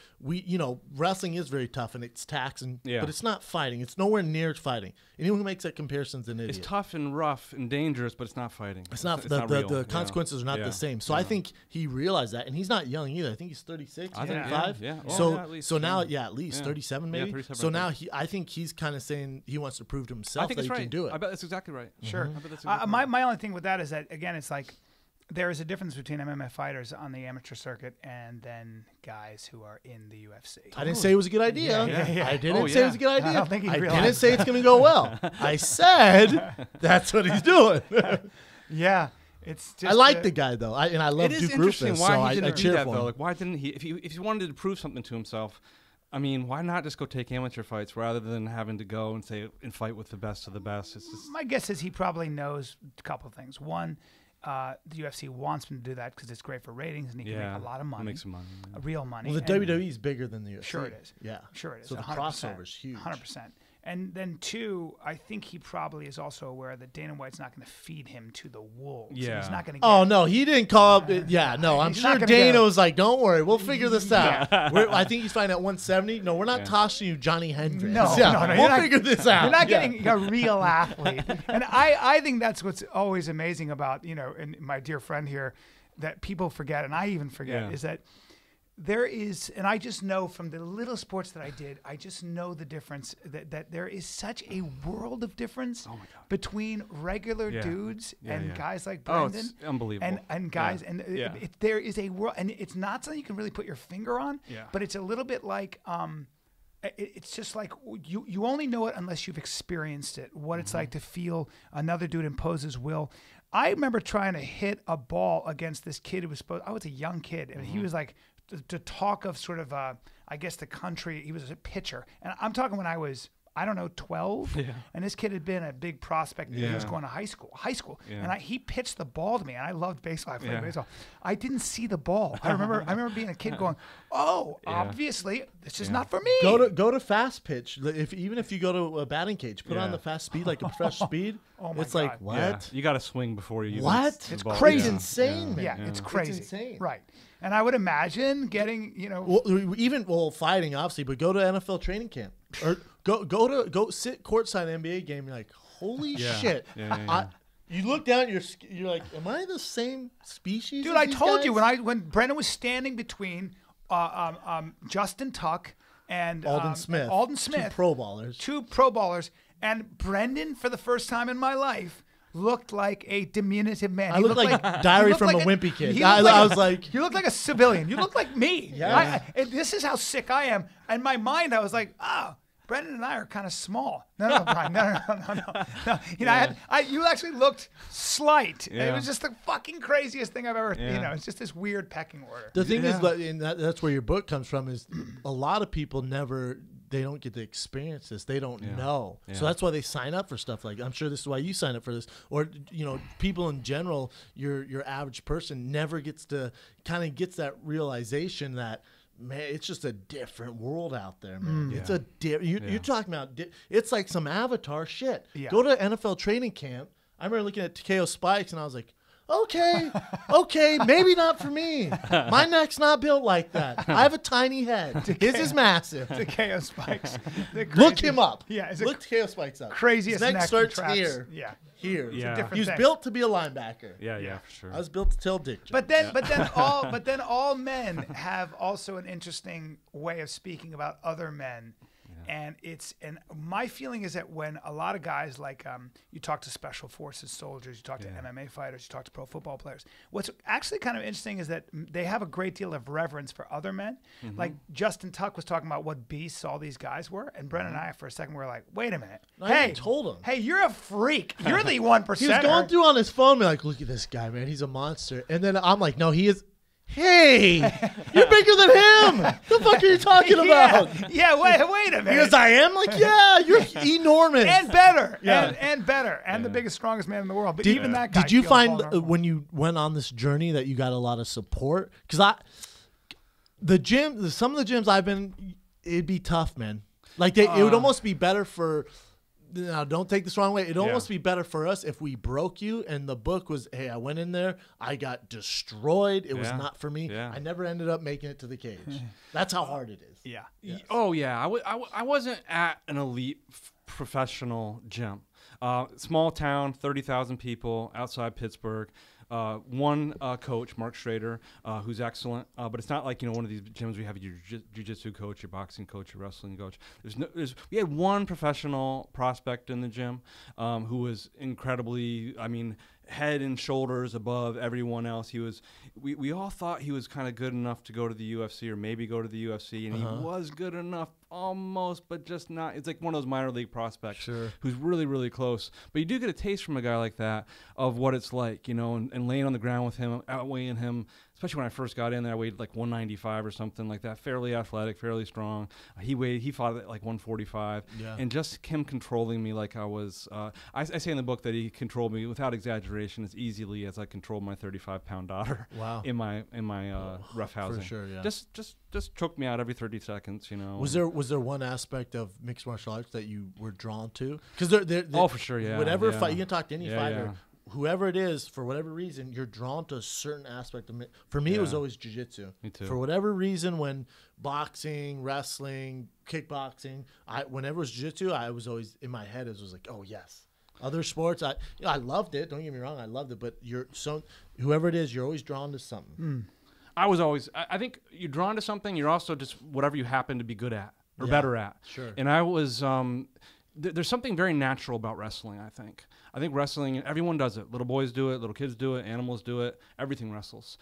wrestling is very tough and it's taxing, but it's not fighting. It's nowhere near fighting. Anyone who makes that comparison's an idiot. It's tough and rough and dangerous, but it's not fighting. The consequences are not the same. So I think he realized that, and he's not young either. I think he's 36, 35. Yeah. Well, so now, at least 37 maybe. Yeah, 37 so now I think he's kind of saying he wants to prove to himself that he can do it. I bet that's exactly right. Sure. Mm-hmm. I bet that's exactly right. My only thing with that is that again, it's like. There is a difference between MMA fighters on the amateur circuit and then guys who are in the UFC. I didn't say it was a good idea. I didn't say it was a good idea. I didn't say it's going to go well. I said that's what he's doing. It's just I like the guy though, and I love Duke Rufus. Why didn't he do that though? Like, why didn't he? If he wanted to prove something to himself. I mean, why not just go take amateur fights rather than having to go and fight with the best of the best? It's just my guess is he probably knows a couple of things. One. The UFC wants him to do that because it's great for ratings and he can make a lot of money. Make some money, real money. Well, the WWE is bigger than the UFC. Sure it is. Yeah, sure it is. So the crossover is huge. 100%. And then two, I think he probably is also aware that Dana White's not going to feed him to the wolves. Yeah. He's not going to. Oh no, he didn't call up. Yeah, no, I'm sure Dana was like, "Don't worry, we'll figure this out." I think he's fine at 170. No, we're not tossing you Johnny Hendricks. No, we'll figure this out. You're not getting a real athlete. And I think that's what's always amazing about and my dear friend here, that people forget, and I even forget, is that. There is, and I just know from the little sports that I did, I just know the difference that there is such a world of difference between regular dudes and guys like Brendan. It's unbelievable. And guys, there is a world, and it's not something you can really put your finger on, but it's a little bit like, it's just like you only know it unless you've experienced it, what it's like to feel another dude impose his will. I remember trying to hit a ball against this kid who was I was a young kid, and he was like, to talk of sort of, I guess the country, he was a pitcher. And I'm talking when I was, I don't know, 12. Yeah. And this kid had been a big prospect. Yeah. He was going to high school. Yeah. And he pitched the ball to me. And I loved baseball. I played baseball. I didn't see the ball. I remember being a kid going, obviously, this is not for me. Go to fast pitch. Even if you go to a batting cage, put on the fast speed, like the fresh speed. Oh my God. Like, what? Yeah. You got to swing before you. What? It's crazy. It's insane, man. Yeah, it's crazy. It's insane. Right. And I would imagine getting, even fighting, obviously, but go to NFL training camp or go sit courtside NBA game. You're like, holy shit! Yeah. You look down, you're like, am I the same species? Dude, as these guys? You when Brendan was standing between Justin Tuck and Alden Smith, two pro ballers, and Brendan for the first time in my life. Looked like a diminutive man. I looked like Diary from a Wimpy Kid. I was like, you look like a civilian. You look like me. Yeah. This is how sick I am. In my mind, I was like, Brendan and I are kind of small. No, Brian. No. You actually looked slight. Yeah. It was just the fucking craziest thing I've ever. Yeah. It's just this weird pecking order. The thing is, and that's where your book comes from. Is a lot of people never. They don't get to experience this. They don't know. Yeah. So that's why they sign up for stuff like, I'm sure this is why you sign up for this. Or, people in general, your average person never gets that realization that, man, it's just a different world out there, man. It's a different, you're talking about, it's like some Avatar shit. Yeah. Go to NFL training camp. I remember looking at Takeo Spikes and I was like, Okay, maybe not for me. My neck's not built like that. I have a tiny head. His is massive. Takeo Spikes. Look him up. Yeah, look Takeo Spikes up. Craziest neck starts here. Yeah. Here. Yeah. He was built to be a linebacker. Yeah, for sure. I was built to tell dick jokes. But then all men have also an interesting way of speaking about other men. And it's, and my feeling is that when a lot of guys, like you talk to special forces soldiers, you talk to MMA fighters, you talk to pro football players, what's actually kind of interesting is that they have a great deal of reverence for other men. Mm-hmm. Like Justin Tuck was talking about what beasts all these guys were, and Brendan and I for a second were like, wait a minute, hey, you're a freak, you're the 1%. He was going through on his phone, be like, look at this guy, man, he's a monster. And then I'm like, no, he is. Hey, you're bigger than him. The fuck are you talking about? Yeah, wait a minute. Because I am? Like, yeah, you're enormous. And better. Yeah. And better. And the biggest, strongest man in the world. But even that guy. Did you find when you went on this journey that you got a lot of support? Because some of the gyms I've been, it'd be tough, man. Like, it would almost be better for, now don't take this wrong way, it'd almost be better for us if we broke you and the book was, hey, I went in there, I got destroyed, it was not for me, I never ended up making it to the cage. That's how hard it is. Yeah. Yes. Oh yeah, I wasn't at an elite professional gym, small town, 30,000 people outside Pittsburgh. One coach, Mark Schrader, who's excellent, but it's not like, you know, one of these gyms we have your jiu-jitsu coach, your boxing coach, your wrestling coach. We had one professional prospect in the gym who was incredibly, I mean, head and shoulders above everyone else. He was, we all thought he was kind of good enough to go to the UFC or maybe go to the UFC, and he was good enough almost, but just not. It's like one of those minor league prospects who's really, really close. But you do get a taste from a guy like that of what it's like, you know, and laying on the ground with him, outweighing him. Especially when I first got in there, I weighed like 195 or something like that. Fairly athletic, fairly strong. He fought at like 145. Yeah. And just him controlling me like I was, I say in the book that he controlled me without exaggeration as easily as I controlled my 35-pound daughter. Wow. in my rough housing. For sure, yeah. Just choked me out every 30 seconds, you know. Was there one aspect of mixed martial arts that you were drawn to? Because they're for sure, yeah. Whatever fight, you can talk to any fighter. Yeah. Whoever it is, for whatever reason, you're drawn to a certain aspect of it. For me, it was always jiu-jitsu. Me too. For whatever reason, when boxing, wrestling, kickboxing, whenever it was jiu-jitsu, I was always in my head. It was like, oh yes. Other sports, you know, I loved it. Don't get me wrong, I loved it. But whoever it is, you're always drawn to something. Mm. I think you're drawn to something. You're also just whatever you happen to be good at or better at. Sure. And I was. There's something very natural about wrestling. I think wrestling, everyone does it. Little boys do it, little kids do it, animals do it. Everything wrestles.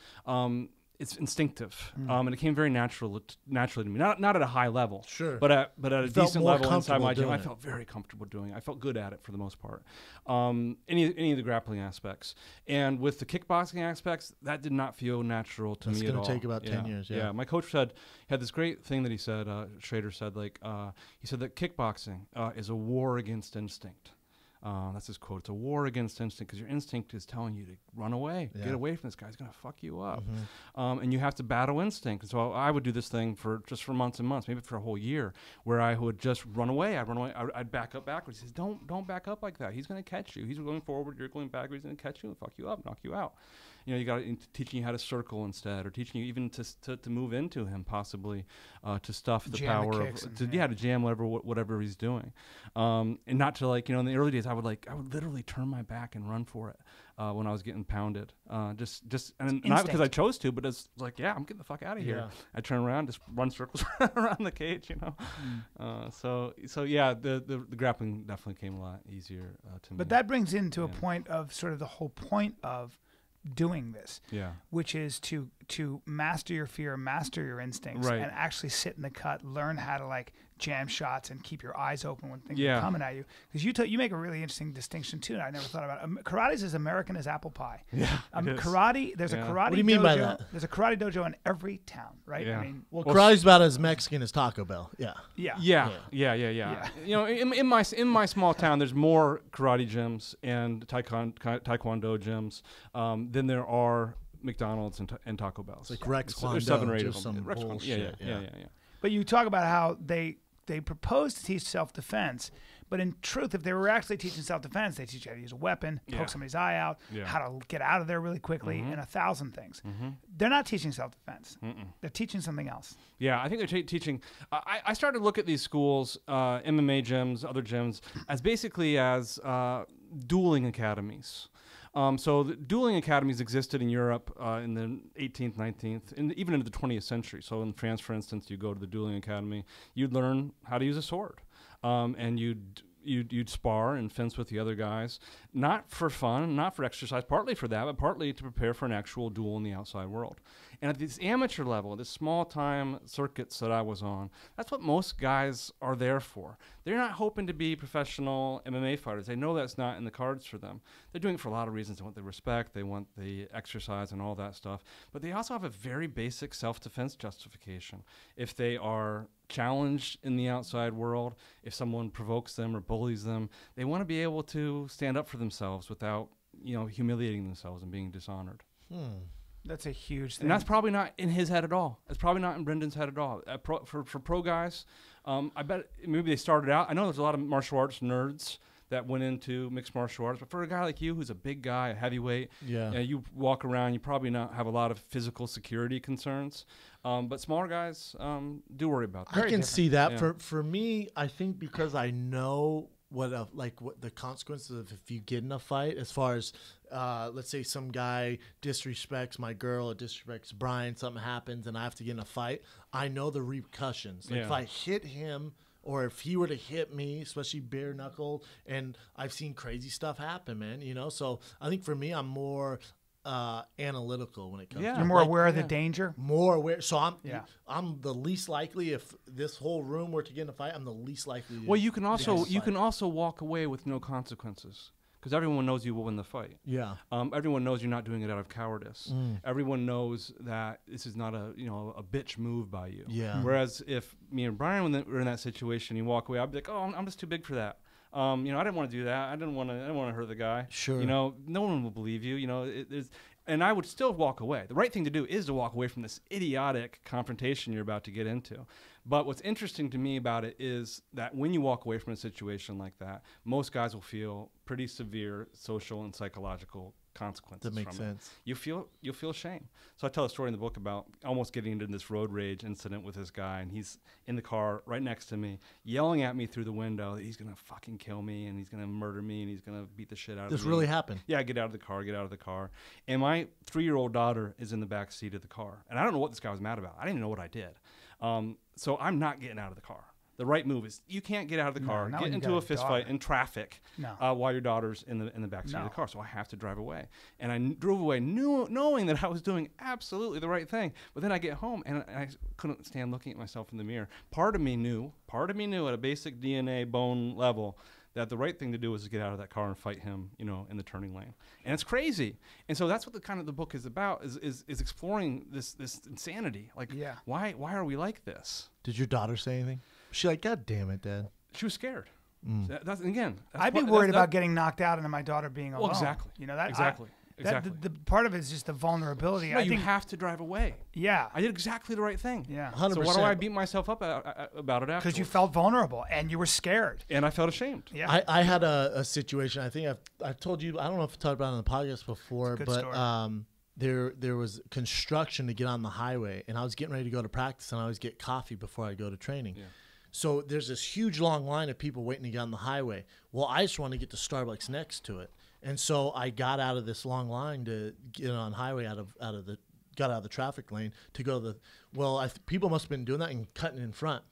It's instinctive, and it came very naturally to me. Not at a high level, but at a decent level inside my gym. I felt very comfortable doing it. I felt good at it for the most part. Any of the grappling aspects, and with the kickboxing aspects, that did not feel natural to me at all. It's going to take about 10 years. Yeah. My coach had this great thing that he said. Schrader said, he said that kickboxing is a war against instinct. That's his quote. It's a war against instinct because your instinct is telling you to run away, get away from this guy. He's going to fuck you up. And you have to battle instinct. And so I would do this thing for months and months, maybe for a whole year, where I would just run away. I'd back up backwards. He says, don't back up like that. He's going to catch you. He's going forward. You're going backwards. He's going to catch you and fuck you up, knock you out. You know, you got teaching you how to circle instead, or teaching you even to move into him possibly, to stuff the jam power of to jam whatever he's doing, and not to, like, you know, in the early days I would literally turn my back and run for it when I was getting pounded, just and not because I chose to, but it's like, yeah, I'm getting the fuck out of here. I turn around, just run circles around the cage, you know. So yeah, the grappling definitely came a lot easier to me. But that brings into a point of sort of the whole point of doing this, which is to master your fear, master your instincts, and actually sit in the cut, learn how to like jam shots and keep your eyes open when things are coming at you. Because you make a really interesting distinction too, and I never thought about it. Karate is as American as apple pie. Yeah, karate. There's a karate. What do you mean by that? There's a karate dojo in every town, right? Yeah. I mean, well, karate's about as Mexican as Taco Bell. Yeah. You know, in my small town, there's more karate gyms and taekwondo gyms than there are McDonald's and Taco Bells. It's like Rex Kwando. There's 7 or 8 of them. Rex Kwando. Yeah. But you talk about how they propose to teach self-defense, but in truth, if they were actually teaching self-defense, they teach you how to use a weapon, poke somebody's eye out, how to get out of there really quickly, and 1,000 things. They're not teaching self-defense. They're teaching something else. Yeah, I think they're teaching. I started to look at these schools, MMA gyms, other gyms, as basically as dueling academies. So the dueling academies existed in Europe in the 18th, 19th, and even into the 20th century. So in France, for instance, you go to the dueling academy, you'd learn how to use a sword, and you'd spar and fence with the other guys, not for fun, not for exercise, partly for that, but partly to prepare for an actual duel in the outside world. And at this amateur level, this small-time circuits that I was on, that's what most guys are there for. They're not hoping to be professional MMA fighters. They know that's not in the cards for them. They're doing it for a lot of reasons. They want the respect, they want the exercise and all that stuff, but they also have a very basic self-defense justification. If they are challenged in the outside world, if someone provokes them or bullies them, they want to be able to stand up for themselves without, you know, humiliating themselves and being dishonored. That's a huge thing. And that's probably not in his head at all. That's probably not in Brendan's head at all. For pro guys, I bet maybe they started out. I know there's a lot of martial arts nerds that went into mixed martial arts, but for a guy like you who's a big guy, a heavyweight, yeah, you walk around, you probably not have a lot of physical security concerns. But smaller guys do worry about that. I can see that. Yeah. For me, I think because I know what the consequences of if you get in a fight, as far as let's say some guy disrespects my girl or disrespects Brian, something happens and I have to get in a fight, I know the repercussions. Like, yeah, if I hit him or if he were to hit me, especially bare knuckle, and I've seen crazy stuff happen, man, you know? So I think for me, I'm more analytical when it comes, yeah, to, you're more, like, aware of, yeah, the danger, more aware. So I'm, yeah, I'm the least likely, if this whole room were to get in a fight, I'm the least likely. Well, you can also, walk away with no consequences, because everyone knows you will win the fight. Yeah. Everyone knows you're not doing it out of cowardice. Everyone knows that this is not a, you know, a bitch move by you. Yeah. Whereas if me and Brian were in that situation, you walk away, I'd be like, oh, I'm just too big for that. You know, I didn't want to do that. I didn't want to hurt the guy. Sure. You know, no one will believe you. You know, and I would still walk away. The right thing to do is to walk away from this idiotic confrontation you're about to get into. But what's interesting to me about it is that when you walk away from a situation like that, most guys will feel pretty severe social and psychological consequences. That makes sense. You'll feel shame. So I tell a story in the book about almost getting into this road rage incident with this guy, and he's in the car right next to me, yelling at me through the window that he's gonna fucking kill me and he's gonna murder me and he's gonna beat the shit out of me. This really happened? Yeah, get out of the car, get out of the car. And my 3-year-old daughter is in the back seat of the car, and I don't know what this guy was mad about. I didn't know what I did. So I'm not getting out of the car. The right move is, you can't get out of the car, get into a fist fight in traffic, while your daughter's in the backseat of the car. So I have to drive away. And I drove away knowing that I was doing absolutely the right thing. But then I get home, and I couldn't stand looking at myself in the mirror. Part of me knew at a basic DNA bone level that the right thing to do was to get out of that car and fight him, you know, in the turning lane. And it's crazy. And so that's what the kind of the book is about, is exploring this insanity. Like, yeah, why are we like this? Did your daughter say anything? She's like, God damn it, Dad. She was scared. I'd be worried about getting knocked out and then my daughter being alone. Well, exactly. You know that exactly. The part of it is just the vulnerability. No, I think you have to drive away. Yeah, I did exactly the right thing. Yeah, 100%. So why do I beat myself up about it afterwards? Because you felt vulnerable and you were scared, and I felt ashamed. Yeah, I had a situation. I think I've told you. I don't know if I talked about it on the podcast before, but story. There was construction to get on the highway, and I was getting ready to go to practice, and I always get coffee before I go to training. Yeah. So there's this huge long line of people waiting to get on the highway. Well, I just want to get to Starbucks next to it. And so I got out of this long line to get on highway out of the traffic lane to go to the, well, people must've been doing that and cutting in front.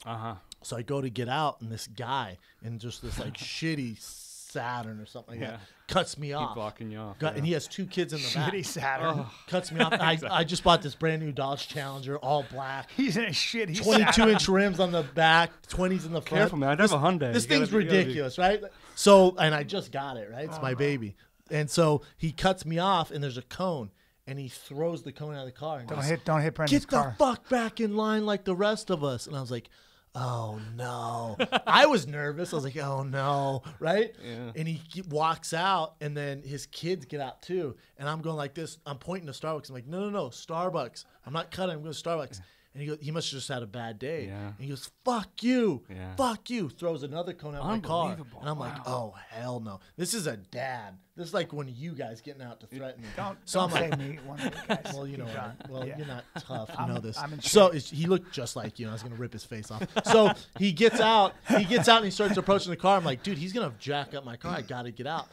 So I go to get out, and this guy in just this like shitty Saturn or something like that cuts me off. Keep blocking you off. And he has 2 kids in the back. Shitty Saturn. Cuts me off. Exactly. I just bought this brand new Dodge Challenger, all black. He's in a shitty 22-inch rims on the back, 20s in the front. Careful, man. I have a Hyundai. This thing's ridiculous, right? So, and I just got it, right? It's my baby. And so he cuts me off, and there's a cone, and he throws the cone out of the car. And don't hit Brendan's car. Get the fuck back in line like the rest of us. And I was like, oh no. I was nervous. I was like, oh no, right? Yeah. And he walks out, and then his kids get out too. And I'm going like this. I'm pointing to Starbucks. I'm like, no, no, no, Starbucks. I'm not cutting. I'm going to Starbucks. And he goes, he must have just had a bad day. Yeah. And he goes, fuck you, fuck you. Throws another cone out of my car. And I'm like, oh, hell no. This is a dad. This is like when you guys getting out to threaten me. Don't say me, one of you guys. Well, you know what I mean. Well, you're not tough. You know this. So he looked just like you, and I was going to rip his face off. So he gets out, and he starts approaching the car. I'm like, dude, he's going to jack up my car. I got to get out.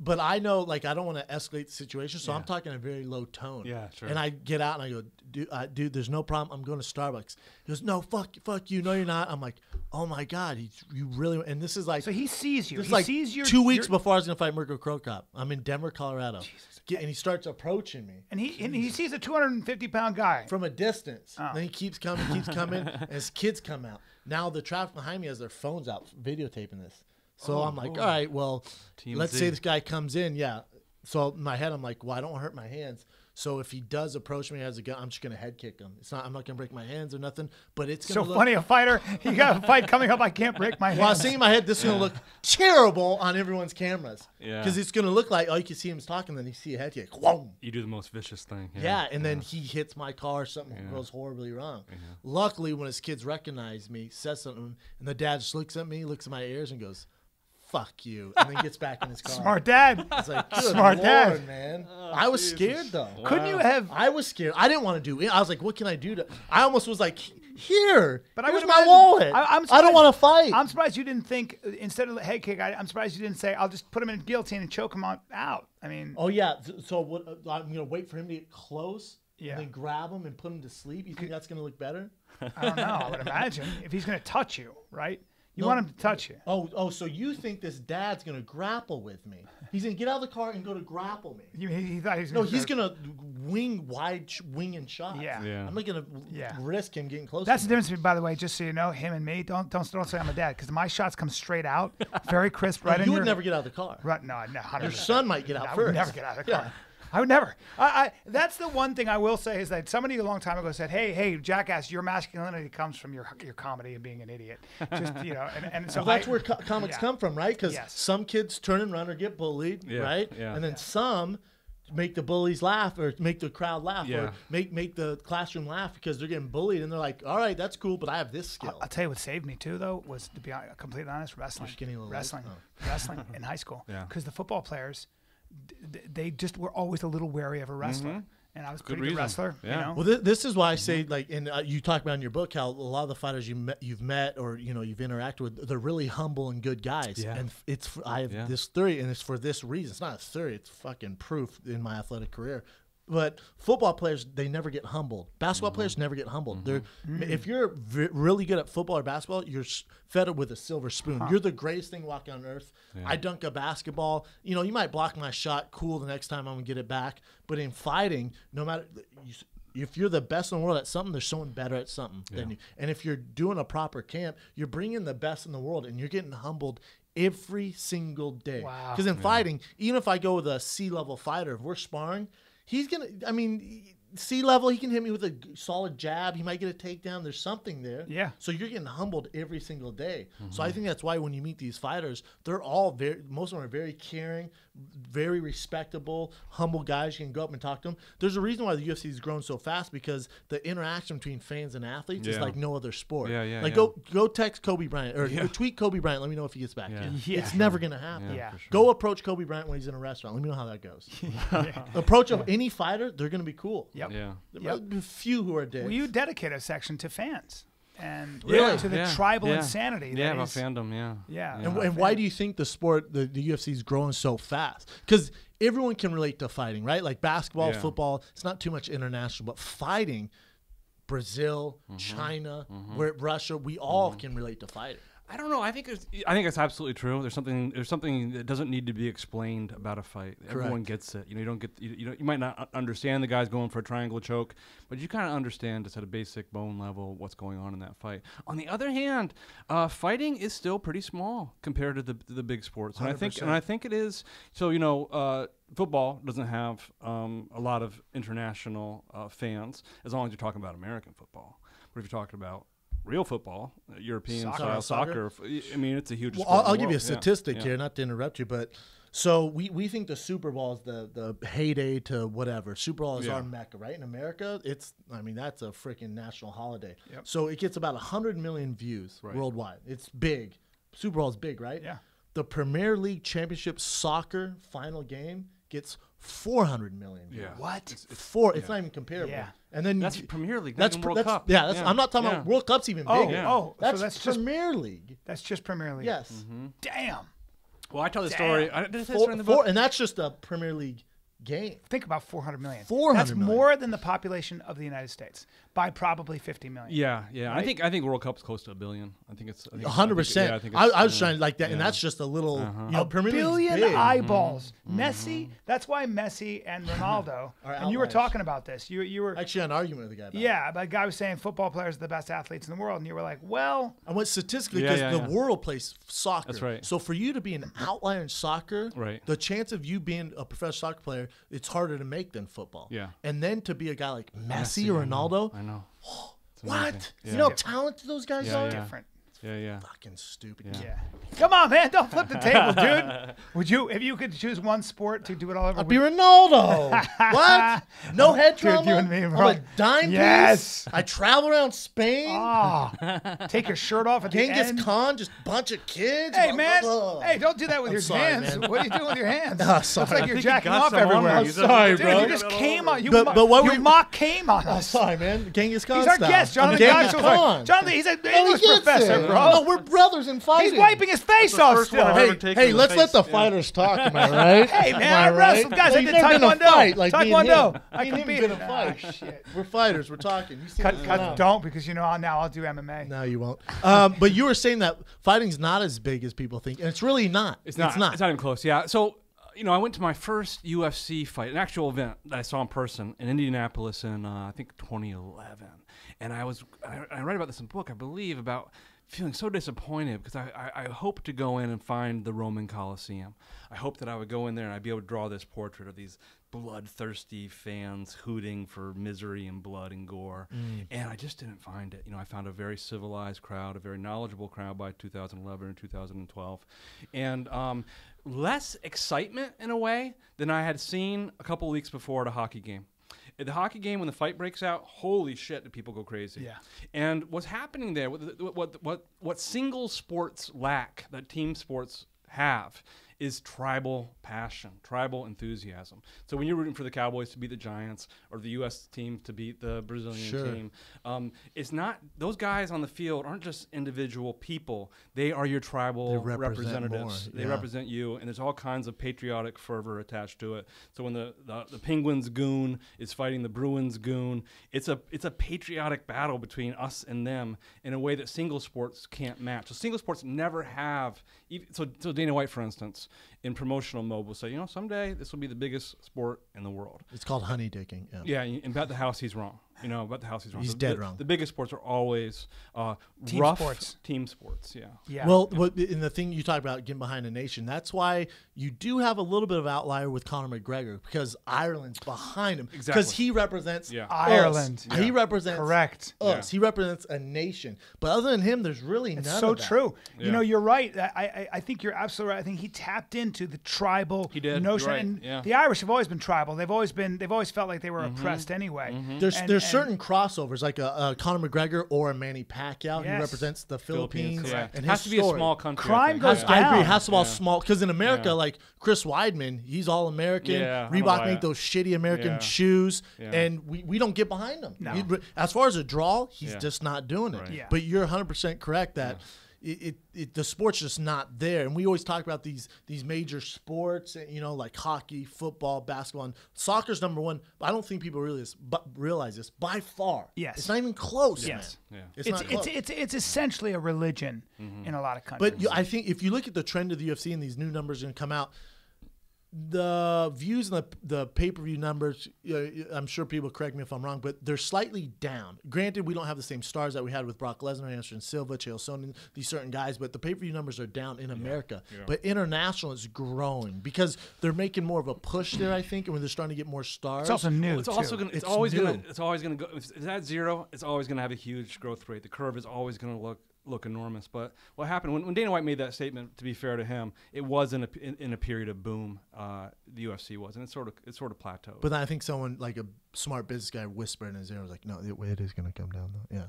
But I know, like, I don't want to escalate the situation, so I'm talking a very low tone. Yeah, sure. And I get out and I go, dude, there's no problem. I'm going to Starbucks. He goes, no, fuck you. No, you're not. I'm like, oh, my God. You really – and this is like – So he sees you. He like sees your – 2 weeks before I was going to fight Mirko Cro Cop. I'm in Denver, Colorado. Jesus. And he starts approaching me. And he sees a 250-pound guy. From a distance. Oh. And then he keeps coming. And his kids come out. Now the traffic behind me has their phones out videotaping this. So I'm like, all right, well, let's say this guy comes in. Yeah. So in my head, I'm like, well, I don't want to hurt my hands. So if he does approach me as a gun, I'm just going to head kick him. It's not, I'm not going to break my hands or nothing, but it's going to look. So funny, a fighter, you got a fight coming up, I can't break my hands. Well, I see in my head, this is going to look terrible on everyone's cameras. Yeah. Because it's going to look like, oh, you can see him talking, then you see a head kick. Whoa. You do the most vicious thing. Yeah, and then he hits my car, something goes horribly wrong. Yeah. Luckily, when his kids recognize me, says something, and the dad just looks at me, looks at my ears, and goes, fuck you, and then gets back in his car. Smart dad. I was like, Good Lord, man. Oh, I was scared, though. Wow. Couldn't you have? I was scared. I didn't want to do it. I was like, what can I do? I almost was like, here. But here's my wallet. I don't want to fight. I'm surprised you didn't think, instead of a head kick, I'm surprised you didn't say, I'll just put him in a guillotine and choke him out. I mean. Oh, yeah. So what, I'm going to wait for him to get close. Yeah. And then grab him and put him to sleep. You think that's going to look better? I don't know. I would imagine. If he's going to touch you, right? You want him to touch you. Oh, so you think this dad's going to grapple with me. He's going to get out of the car and go to grapple me. He thought he's gonna he's going to wing and shot. Yeah. I'm not going to risk him getting close. That's the difference, by the way, just so you know, him and me, don't say I'm a dad, because my shots come straight out, very crisp, right in your... You would never get out of the car. Right, no, no. 100%. Your son might get out first. I would never get out of the car. Yeah. I would never. That's the one thing I will say is that somebody a long time ago said, hey, jackass, your masculinity comes from your comedy and being an idiot. Just, you know, and so well, that's where comics come from, right? Because some kids turn and run or get bullied, right? Yeah. And then some make the bullies laugh or make the crowd laugh or make the classroom laugh because they're getting bullied. And they're like, all right, that's cool, but I have this skill. I'll tell you what saved me too, though, was, to be completely honest, wrestling. Wrestling in high school. Because the football players... They just were always a little wary of a wrestler, and I was a pretty good wrestler. Yeah. You know? Well, this is why I say, like, and you talk about in your book how a lot of the fighters you've met or you've interacted with, they're really humble and good guys. Yeah. And I have this theory, and it's for this reason. It's not a theory; it's fucking proof in my athletic career. But football players, they never get humbled. Basketball players never get humbled. If you're really good at football or basketball, you're fed up with a silver spoon. You're the greatest thing walking on earth. Yeah. I dunk a basketball. You know, you might block my shot. Cool, the next time I'm going to get it back. But in fighting, no matter if you're the best in the world at something, there's someone better at something than you. And if you're doing a proper camp, you're bringing the best in the world, and you're getting humbled every single day. Wow. Because in fighting, even if I go with a C-level fighter, if we're sparring, he's going to, I mean, C-level, he can hit me with a solid jab. He might get a takedown. There's something there. Yeah. So you're getting humbled every single day. So I think that's why when you meet these fighters, they're all most of them are very caring, very respectable, humble guys. You can go up and talk to them. There's a reason why the UFC has grown so fast, because the interaction between fans and athletes is like no other sport. Go text Kobe Bryant or tweet Kobe Bryant. Let me know if he gets back. It's never going to happen. Sure. Go approach Kobe Bryant when he's in a restaurant. Let me know how that goes. Approach him. Any fighter, they're going to be cool. There are few who are dicks. Well, you dedicate a section to fans and to the tribal insanity. Yeah, about fandom. And why do you think the sport, the UFC is growing so fast? Because everyone can relate to fighting, right? Like basketball, football. It's not too much international, but fighting, Brazil, China, Russia. We all can relate to fighting. I don't know. I think it's absolutely true. There's something that doesn't need to be explained about a fight. Correct. Everyone gets it. You know, you don't get. You might not understand the guy's going for a triangle choke, but you kind of understand just at a basic bone level what's going on in that fight. On the other hand, fighting is still pretty small compared to the big sports, and 100%. I think it is. So football doesn't have a lot of international fans, as long as you're talking about American football. But if you're talking about real football, European style soccer. I mean, it's a huge sport. I'll give you a statistic here, not to interrupt you, but so we think the Super Bowl is the heyday to whatever. Super Bowl is our Mecca, right? In America, that's a freaking national holiday. Yep. So it gets about 100 million views worldwide. It's big. Super Bowl is big, right? Yeah. The Premier League Championship soccer final game gets 400 million. Yeah. What? It's not even comparable. Yeah. And then that's Premier League. That's World Cup. Yeah, I'm not talking about World Cup's even bigger. Oh, that's Premier League. That's just Premier League. Yes. Damn. Well, I tell the story. I did this in the book. And that's just a Premier League game. Think about 400 million. 400 That's million. More than the population of the United States by probably 50 million. Yeah, yeah. Right? I think World Cup's close to a billion. I think it's 100%. I was trying like that, and that's just a little you know, Premier League. A billion eyeballs. Messi. That's why Messi and Ronaldo. And you were talking about this. You were actually had an argument with the guy. Yeah, but a guy was saying football players are the best athletes in the world, and you were like, well, I went statistically because the world plays soccer. That's right. So for you to be an outlier in soccer, the chance of you being a professional soccer player. It's harder to make than football. Yeah. And then to be a guy like Messi or Ronaldo. I know. Oh, what? Yeah. You know how talented those guys are? Different. Yeah, yeah. Fucking stupid. Yeah. Come on, man. Don't flip the table, dude. Would you, if you could choose one sport to do it all over? I'd be Ronaldo. What? No head trauma? Dude, you and me, bro. I'm a dime piece. I travel around Spain. Oh. Take your shirt off at the end. Genghis Khan, just bunch of kids. Hey, man. Hey, don't do that with your hands. Man. What are you doing with your hands? Looks like you're jacking off everywhere. I'm sorry, dude, bro. You just came on. You mock came on us. I'm sorry, man. Genghis Khan. He's our guest, Jonathan Gottschall. Jonathan, he's an English professor. Bro, we're brothers in fighting. He's wiping his face off still. Hey, let's let the fighters talk. Am I right? Hey, man, I wrestled guys. I did Taekwondo. Taekwondo. I competed in a fight. We're fighters. We're talking. Cut. Don't, because you know now I'll do MMA. No, you won't. But you were saying that fighting's not as big as people think, and it's really not. It's not. It's not even close. Yeah. So, you know, I went to my first UFC fight, an actual event that I saw in person in Indianapolis in I think 2011, and I write about this in a book, I believe, about feeling so disappointed because I hoped to go in and find the Roman Colosseum. I hoped that I would go in there and I'd be able to draw this portrait of these bloodthirsty fans hooting for misery and blood and gore. And I just didn't find it. You know, I found a very civilized crowd, a very knowledgeable crowd by 2011 or 2012. And less excitement in a way than I had seen a couple weeks before at a hockey game. At the hockey game, when the fight breaks out, holy shit, do people go crazy. Yeah. And what's happening there, what single sports lack that team sports have is tribal passion, tribal enthusiasm. So when you're rooting for the Cowboys to beat the Giants or the U.S. team to beat the Brazilian team, it's not, those guys on the field aren't just individual people. They are your tribal representatives. They represent you, and there's all kinds of patriotic fervor attached to it. So when the Penguins goon is fighting the Bruins goon, it's a patriotic battle between us and them in a way that single sports can't match. So single sports never have. So Dana White, for instance, in promotional mode, will say, you know, someday this will be the biggest sport in the world. It's called honey digging. Yeah, and about the house, he's wrong. You know, about the house, he's wrong. He's dead wrong. The biggest sports are always rough team sports. Yeah. Well, and the thing you talk about getting behind a nation, that's why you do have a little bit of outlier with Conor McGregor, because Ireland's behind him. Exactly. Because he represents Ireland. Yeah. He represents us. Yeah. He represents a nation. But other than him, there's really none of that. It's so true. Yeah. You know, you're right. I think you're absolutely right. I think he tapped into the tribal notion. Right. And the Irish have always been tribal. They've always felt like they were oppressed anyway. There's certain crossovers, like a Conor McGregor or a Manny Pacquiao, who represents the Philippines. Correct. And it has to be a small country. Crime goes down. I agree. It has to be small. Because in America, like Chris Weidman, he's all American. Yeah, Reebok made those shitty American shoes, and we don't get behind him. No. As far as a draw, he's just not doing it. Right. Yeah. But you're 100% correct that the sport's just not there. And we always talk about these major sports, you know, like hockey, football, basketball, and soccer's #1. But I don't think people really realize this by far. Yes, it's not even close. Yes, man. Yeah. It's essentially a religion in a lot of countries. But I think if you look at the trend of the UFC and these new numbers are going to come out, the views and the pay-per-view numbers, I'm sure people correct me if I'm wrong, but they're slightly down. Granted, we don't have the same stars that we had with Brock Lesnar, Anderson Silva, Chael Sonnen, these certain guys, but the pay-per-view numbers are down in America. Yeah. But international is growing because they're making more of a push there, I think, and when they're starting to get more stars. It's also new. It's always going to go. If it's at zero, it's always going to have a huge growth rate. The curve is always going to look enormous. But what happened when Dana White made that statement, to be fair to him, it was in a period of boom. The UFC was, and it sort of plateaued. But I think someone like a smart business guy whispered in his ear, was like, no, it is going to come down though.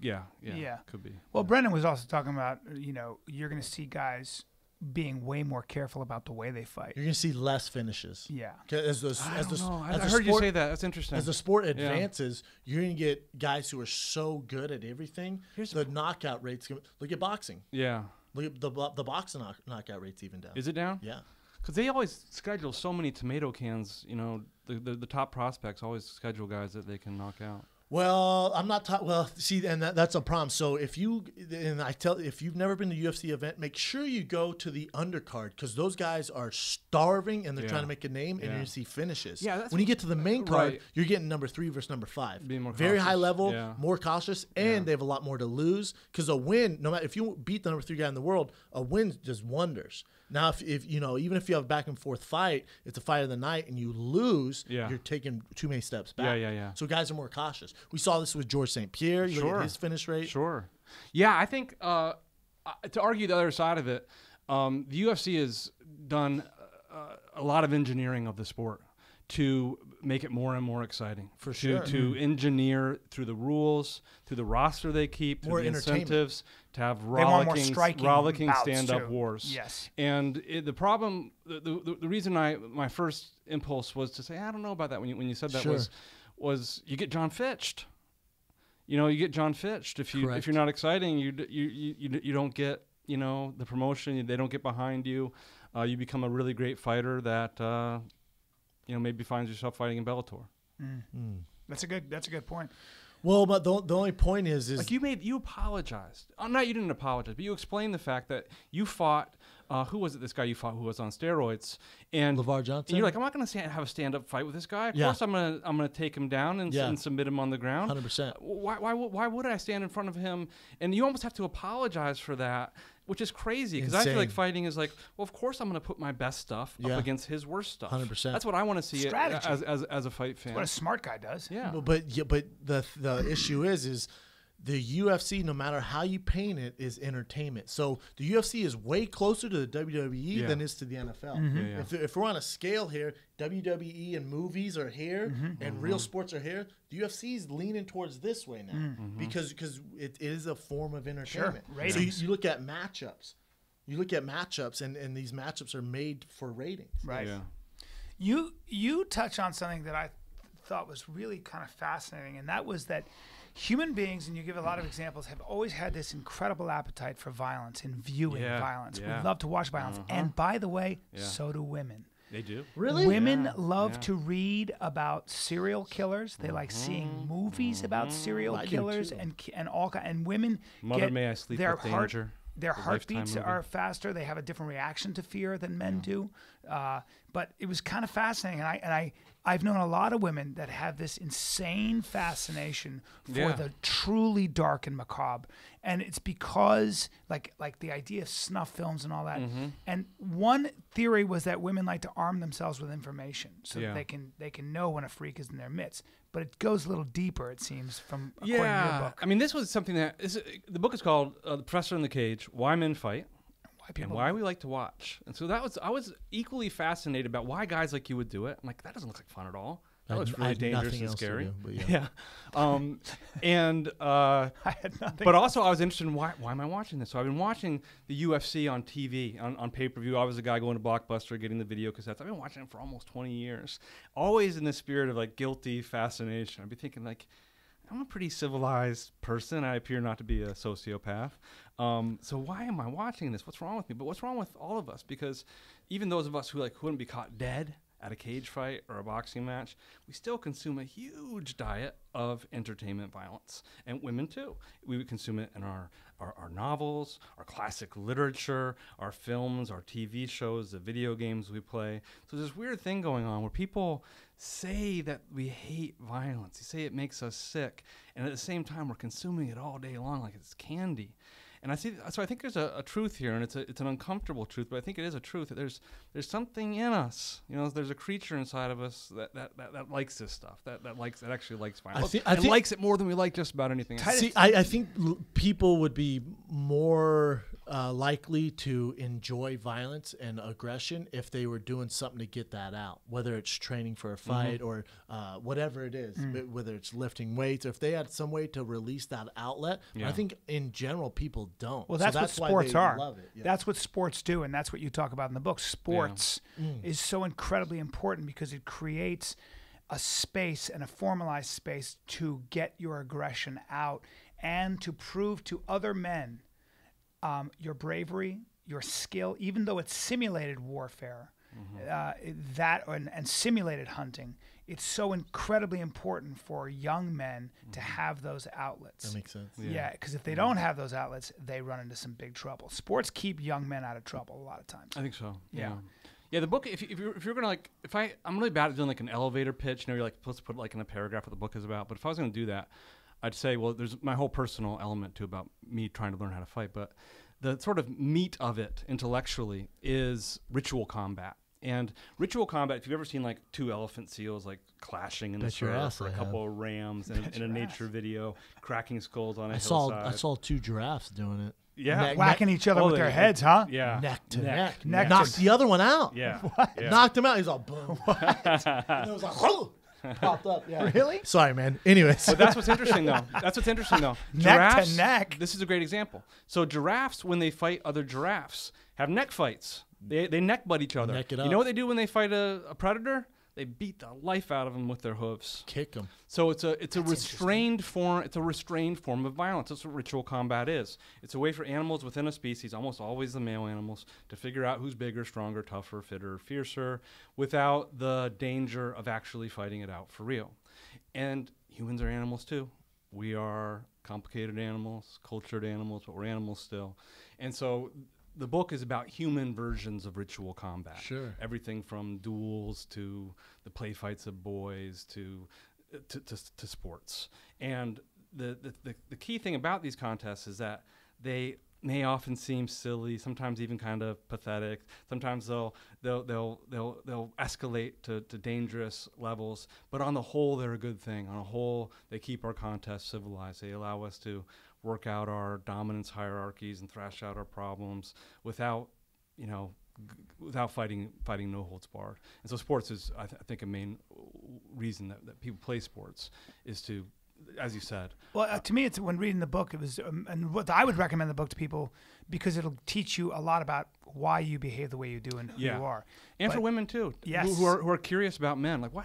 Yeah. Could be. Well, Brendan was also talking about, you know, you're going to see guys being way more careful about the way they fight. You're going to see less finishes. Yeah. I heard you say that. That's interesting. As the sport advances, you're going to get guys who are so good at everything. Here's the knockout rates. Look at boxing. Yeah. Look at the boxing knockout rate's even down. Is it down? Yeah. Because they always schedule so many tomato cans, you know, the top prospects always schedule guys that they can knock out. Well, I'm not talking. Well, see, and that's a problem. So if you've never been to a UFC event, make sure you go to the undercard because those guys are starving and they're trying to make a name, and you're going to see finishes. Yeah, when you get to the main card, you're getting number 3 versus number 5. Being more very high level, more cautious, and they have a lot more to lose because a win, no matter if you beat the number 3 guy in the world, a win does wonders. Now, if you know, even if you have a back and forth fight, it's a fight of the night, and you lose, you're taking too many steps back. Yeah. So guys are more cautious. We saw this with George St. Pierre. You look at his finish rate. Yeah, I think to argue the other side of it, the UFC has done a lot of engineering of the sport to make it more and more exciting. For sure. To engineer through the rules, through the roster they keep, through the incentives, to have rollicking stand-up wars. Yes. And the problem, the reason my first impulse was to say, I don't know about that when you said that was you get John Fitched. You know, you get John Fitched. If you're not exciting, you don't get, you know, the promotion. They don't get behind you. You become a really great fighter that, you know, maybe finds yourself fighting in Bellator. That's a good point. Well, but the only point is like you apologized. Not you didn't apologize, but you explained the fact that you fought. Who was it? This guy you fought who was on steroids, and LeVar Johnson. And you're like, I'm not going to have a stand-up fight with this guy. Of course, I'm gonna take him down and submit him on the ground. 100%. Why would I stand in front of him? And you almost have to apologize for that, which is crazy because I feel like fighting is like, well, of course I'm gonna put my best stuff up against his worst stuff. 100%. That's what I want to see as a fight fan. That's what a smart guy does. Yeah. But the issue is. The UFC, no matter how you paint it, is entertainment. So the UFC is way closer to the WWE than is to the NFL. If we're on a scale here, WWE and movies are here and real sports are here. The UFC is leaning towards this way now because it is a form of entertainment. Sure. So you look at matchups. You look at matchups, and these matchups are made for ratings. Right. Yeah. You touch on something that I thought was really kind of fascinating, and that was that human beings, and you give a lot of examples, have always had this incredible appetite for violence and viewing violence. We love to watch violence. And by the way, so do women. They do. Really? Women love to read about serial killers. They like seeing movies about serial killers and all kinds. And women their heartbeats are faster. They have a different reaction to fear than men do. But it was kind of fascinating, and I've known a lot of women that have this insane fascination for the truly dark and macabre, and it's because like the idea of snuff films and all that. And one theory was that women like to arm themselves with information so that they can know when a freak is in their midst. But it goes a little deeper, it seems, from according to your book. I mean, this was something that the book is called "The Professor in the Cage: Why Men Fight." And why we like to watch. And so I was equally fascinated about why guys like you would do it. I'm like, that doesn't look like fun at all. That looks really dangerous and scary. I had nothing. But also I was interested in why am I watching this? So I've been watching the UFC on TV, on pay-per-view. I was a guy going to Blockbuster, getting the video cassettes. I've been watching it for almost 20 years. Always in the spirit of like guilty fascination. I'd be thinking like, I'm a pretty civilized person. I appear not to be a sociopath. So why am I watching this? What's wrong with me? But what's wrong with all of us? Because even those of us who like wouldn't be caught dead at a cage fight or a boxing match, we still consume a huge diet of entertainment violence, and women too. We would consume it in our novels, our classic literature, our films, our TV shows, the video games we play. So there's this weird thing going on where people say that we hate violence. They say it makes us sick, and at the same time we're consuming it all day long like it's candy. And I see, so I think there's a truth here, and it's an uncomfortable truth, but I think it is a truth that there's something in us, you know, there's a creature inside of us that likes this stuff, that actually likes violence, I think likes it more than we like just about anything else. See, I think people would be more likely to enjoy violence and aggression if they were doing something to get that out, whether it's training for a fight or whatever it is, whether it's lifting weights, or if they had some way to release that outlet. I think in general people don't. Well, that's what sports are. Love it. Yeah. That's what sports do, and that's what you talk about in the book. Sports is so incredibly important because it creates a space and a formalized space to get your aggression out and to prove to other men your bravery, your skill, even though it's simulated warfare, that and simulated hunting, it's so incredibly important for young men to have those outlets. That makes sense. Yeah, because if they don't have those outlets, they run into some big trouble. Sports keep young men out of trouble a lot of times. I think so. Yeah. Yeah, the book, if you're going to, like, I'm really bad at doing, like, an elevator pitch. You know, you're, like, supposed to put, like, in a paragraph what the book is about. But if I was going to do that, I'd say, well, there's my whole personal element, too, about me trying to learn how to fight. But the sort of meat of it intellectually is ritual combat. And ritual combat, if you've ever seen, like, two elephant seals, like, clashing in the surf, or a couple of rams in a nature video, cracking skulls on a hillside. I saw two giraffes doing it. Yeah, whacking each other with their heads, huh? Yeah, neck to neck. Knocked the other one out. Yeah, knocked him out. He's all boom. And it was like, oh, popped up. Yeah, really? Sorry, man. Anyways, but that's what's interesting, though. Neck to neck. This is a great example. So giraffes, when they fight other giraffes, have neck fights. They neck butt each other. Neck it up. You know what they do when they fight a predator? They beat the life out of them with their hooves. Kick them. So it's a restrained form of violence. That's what ritual combat is. It's a way for animals within a species, almost always the male animals, to figure out who's bigger, stronger, tougher, fitter, fiercer, without the danger of actually fighting it out for real. And humans are animals too. We are complicated animals, cultured animals, but we're animals still. And so the book is about human versions of ritual combat. Sure. Everything from duels to the play fights of boys to sports. And the key thing about these contests is that they may often seem silly, sometimes even kind of pathetic. Sometimes they'll escalate to dangerous levels. But on the whole, they're a good thing. On the whole, they keep our contests civilized. They allow us to work out our dominance hierarchies and thrash out our problems without, you know, without fighting no holds barred. And so sports is, I think, a main reason that people play sports is to, as you said. Well, to me, it's when reading the book, it was, and what I would recommend the book to people because it'll teach you a lot about why you behave the way you do and who you are. And for women too, yes, who are curious about men, like why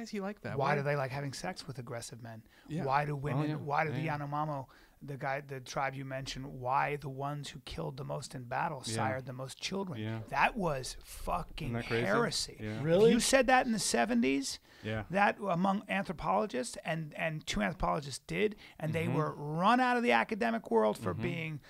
is he like that? Why do they like having sex with aggressive men? Yeah. Why do women? Why do the Yanomamo, the tribe you mentioned, why the ones who killed the most in battle sired the most children? Yeah. That was fucking heresy. Yeah. Really? If you said that in the 70s, that among anthropologists, and two anthropologists did, and they were run out of the academic world for being,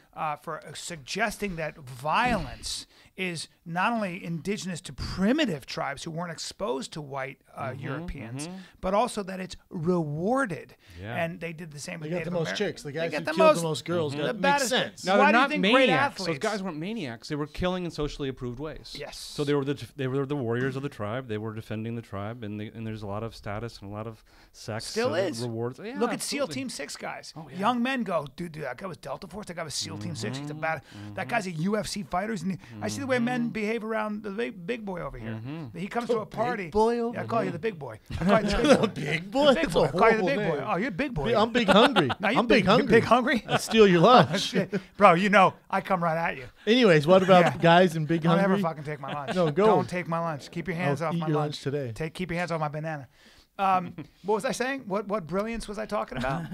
for suggesting that violence is not only indigenous to primitive tribes who weren't exposed to white Europeans, but also that it's rewarded. Yeah. And they did the same. They got the most chicks. The guys who killed the most girls. That makes sense. Now, they're not maniacs. Those guys weren't maniacs. They were killing in socially approved ways. Yes. So they were the warriors of the tribe. They were defending the tribe, and there's a lot of status and a lot of sex. Still is. Rewards. Yeah, look at SEAL Team 6 guys. Oh, yeah. Young men go, dude, that guy was Delta Force. That guy was SEAL Team 6. He's a bad. That guy's a UFC fighter. I see the way men behave around the big boy over here. He comes to a party. Big boy over I call you the big boy. I call you the big boy. I call you the big boy. Oh, you're big boy. I'm big hungry. I'm big hungry. Big hungry? I steal your lunch. Bro, you know, I come right at you. Anyways, what about guys in big hungry? Don't ever fucking take my lunch. No, go. Don't take my lunch. Keep your hands off my lunch today. Keep your hands off my banana. What was I saying? What brilliance was I talking about?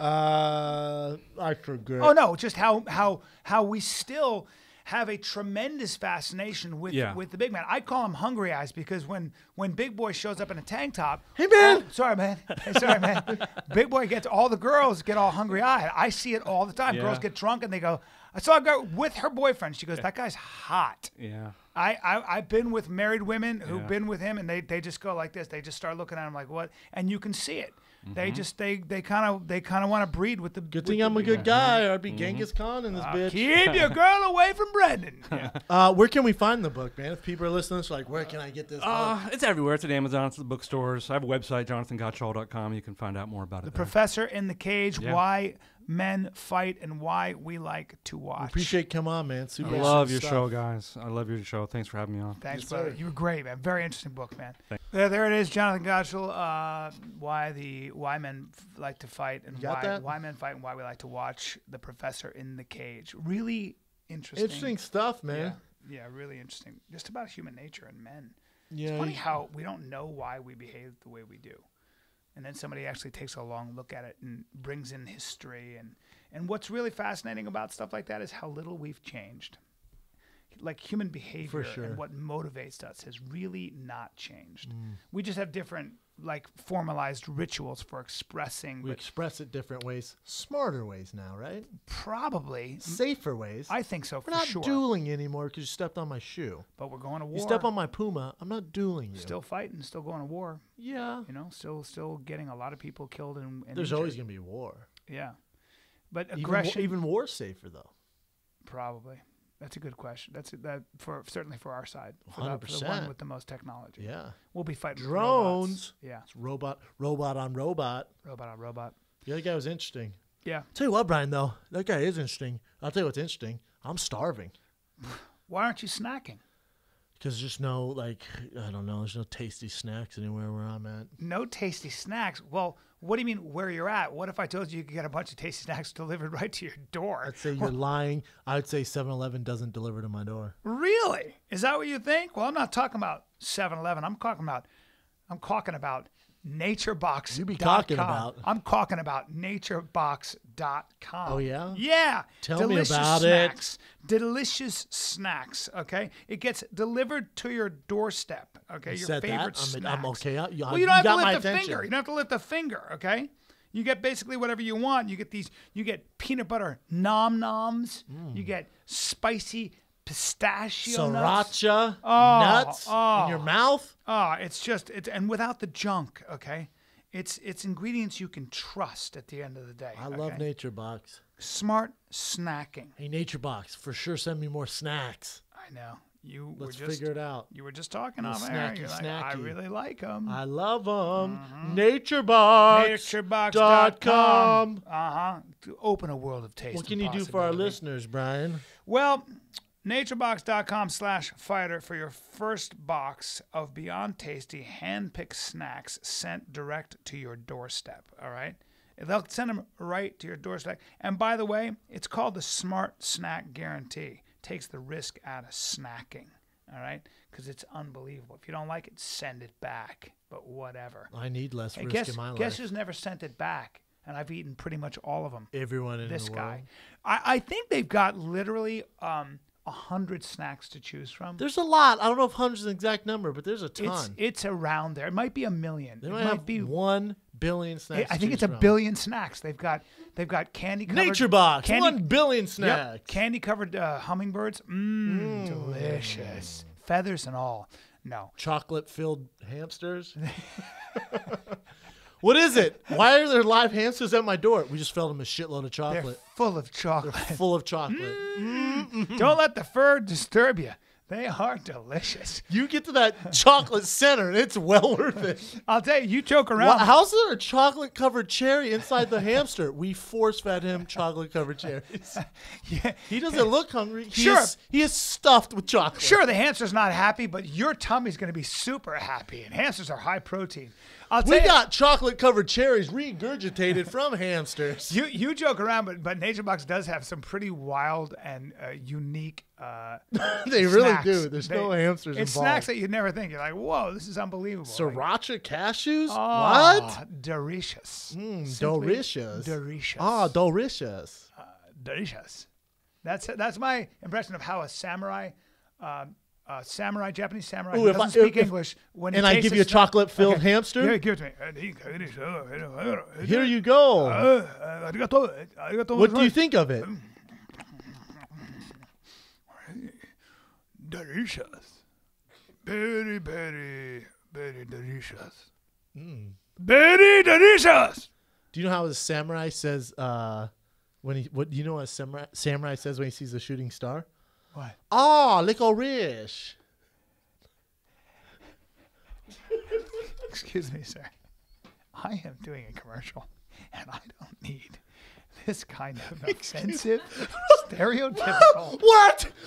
I forget. Oh, no, just how we still have a tremendous fascination with the big man. I call him Hungry Eyes because when Big Boy shows up in a tank top, hey man, sorry man, Big Boy gets all the girls get all hungry eyed. I see it all the time. Yeah. Girls get drunk and they go, I saw a girl with her boyfriend. She goes, that guy's hot. Yeah. I've been with married women who've been with him and they just go like this. They just start looking at him like what, and you can see it. They kind of want to breed with the. Good thing I'm a good guy, or I'd be Genghis Khan in this bitch. Keep your girl away from Brendan. Yeah. Where can we find the book, man? If people are listening, it's like, where can I get this? It's everywhere. It's at Amazon. It's at the bookstores. I have a website, jonathangottschall.com. You can find out more about it. The Professor in the Cage. Yeah. Why men fight and why we like to watch. We appreciate. Come on, man. Super I love your show, guys. I love your show. Thanks for having me on. Thanks, brother. You were great, man. Very interesting book, man. There it is, Jonathan Gottschall. Why men like to fight and why men fight and why we like to watch. The Professor in the Cage. Really interesting. Interesting stuff, man. Yeah, really interesting. Just about human nature and men. Yeah. It's funny how we don't know why we behave the way we do. and then somebody actually takes a long look at it and brings in history. And what's really fascinating about stuff like that is how little we've changed. Like human behavior and what motivates us has really not changed. We just have different, like, formalized rituals for expressing. We express it different ways, smarter ways now, right? Probably. Safer ways. I think so, for sure. We're not dueling anymore because you stepped on my shoe. But we're going to war. You step on my Puma, I'm not dueling you. Still fighting, still going to war. Yeah. You know, still getting a lot of people killed. And there's always going to be war. Yeah. But aggression. Even war safer, though. Probably. That's a good question. That's that for certainly for our side, for 100%. The one with the most technology. Yeah, we'll be fighting drones. Yeah, it's robot on robot. Robot on robot. The other guy was interesting. Yeah. Tell you what, Brian, though, that guy is interesting. I'll tell you what's interesting. I'm starving. Why aren't you snacking? Because there's no, like, I don't know. There's no tasty snacks anywhere where I'm at. No tasty snacks. Well, what do you mean where you're at? What if I told you you could get a bunch of tasty snacks delivered right to your door? I'd say you're lying. I would say 7-Eleven doesn't deliver to my door. Really? Is that what you think? Well, I'm not talking about 7-Eleven. I'm talking about Nature Box. You be talking about. I'm talking about naturebox.com. Oh yeah? Yeah. Tell delicious me about snacks. It. Delicious snacks, okay? It gets delivered to your doorstep, okay? You your said favorite that? Snacks. I'm okay. Well, you don't have to lift a finger. You don't have to lift a finger, okay? You get basically whatever you want. You get peanut butter nom-noms. You get spicy pistachio sriracha nuts, in your mouth. It's just and without the junk, okay? It's ingredients you can trust at the end of the day. I love Nature Box. Smart snacking. Hey, Nature Box, for sure send me more snacks. I know. Let's figure it out. You were just talking on there. You're like, I really like them. I love them. Naturebox.com. Open a world of taste. What can you do for our listeners, Brian? Well, naturebox.com/fighter for your first box of Beyond Tasty hand-picked snacks sent direct to your doorstep. All right? They'll send them right to your doorstep. And by the way, it's called the Smart Snack Guarantee. Takes the risk out of snacking, all right? Because it's unbelievable. If you don't like it, send it back, but whatever. I need less risk in my life. Guess who's never sent it back? And I've eaten pretty much all of them. Everyone in the world. This guy. I think they've got literally 100 snacks to choose from. There's a lot. I don't know if 100 is the exact number, but there's a ton. It's around there. It might be a million. They might have be 1 billion snacks. I think it's a billion snacks. They've got candy covered Nature Box. 1 billion snacks. Yep, candy covered hummingbirds. Delicious. Feathers and all. No. Chocolate filled hamsters. What is it? Why are there live hamsters at my door? We just filled them a shitload of chocolate. They're full of chocolate. Don't let the fur disturb you. They are delicious. You get to that chocolate center, and it's well worth it. I'll tell you choke around. Well, how's there a chocolate-covered cherry inside the hamster? We force-fed him chocolate-covered cherries. Yeah. He doesn't look hungry. He is stuffed with chocolate. Sure, the hamster's not happy, but your tummy's going to be super happy, and hamsters are high protein. We got chocolate-covered cherries regurgitated from hamsters. You joke around, but Nature Box does have some pretty wild and unique they snacks. Really do. There's no hamsters involved. It's snacks that you'd never think. You're like, whoa, this is unbelievable. Sriracha cashews? What? Delicious. Delicious. Delicious. Delicious. Delicious. That's my impression of how a samurai... Japanese samurai who doesn't speak English. And I give you a chocolate-filled hamster? Yeah, give it to me. Here you go. What do you think of it? Delicious. Very, very, very delicious. Very delicious. Do you know how a samurai says when he sees a shooting star? What? Licorice. Excuse me, sir. I am doing a commercial, and I don't need this kind of offensive, stereotypical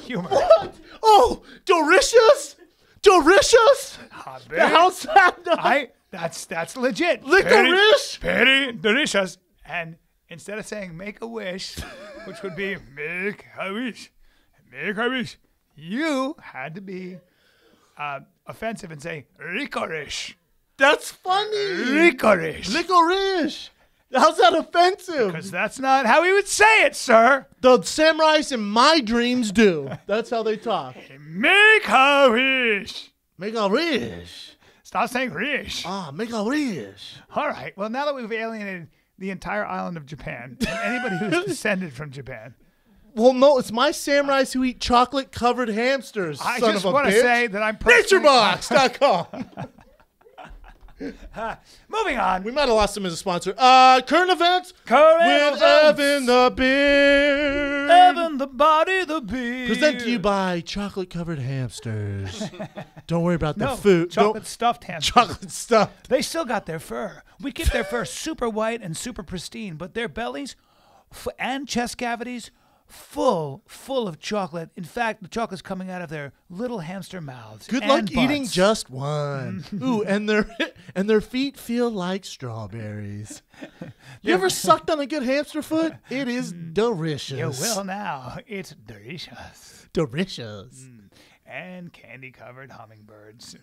humor. What? Oh, delicious? Delicious? How's that? That's legit. Licorice? Very delicious. And instead of saying make a wish, which would be make a wish. You had to be offensive and say licorice. That's funny. Licorice. Licorice. How's that offensive? Because that's not how he would say it, sir. The samurais in my dreams do. That's how they talk. Licorice. Licorice. Stop saying rish. Ah, licorice. All right. Well, now that we've alienated the entire island of Japan, and anybody who's descended from Japan. Well, no, it's my samurais who eat chocolate-covered hamsters, son of a bitch. I just want to say that I'm personally... NatureBox.com. Moving on. We might have lost him as a sponsor. Current events. Current with events. Evan the Beard. Evan the Body the Beard. Presented to you by chocolate-covered hamsters. Don't worry about the food. Chocolate-stuffed hamsters. Chocolate-stuffed. They still got their fur. We get their fur super white and super pristine, but their bellies and chest cavities... full of chocolate. In fact, the chocolate's coming out of their little hamster mouths. Good luck eating just one. Ooh, and their feet feel like strawberries. You ever sucked on a good hamster foot? It is delicious. You will now. It's delicious. Delicious. And candy-covered hummingbirds.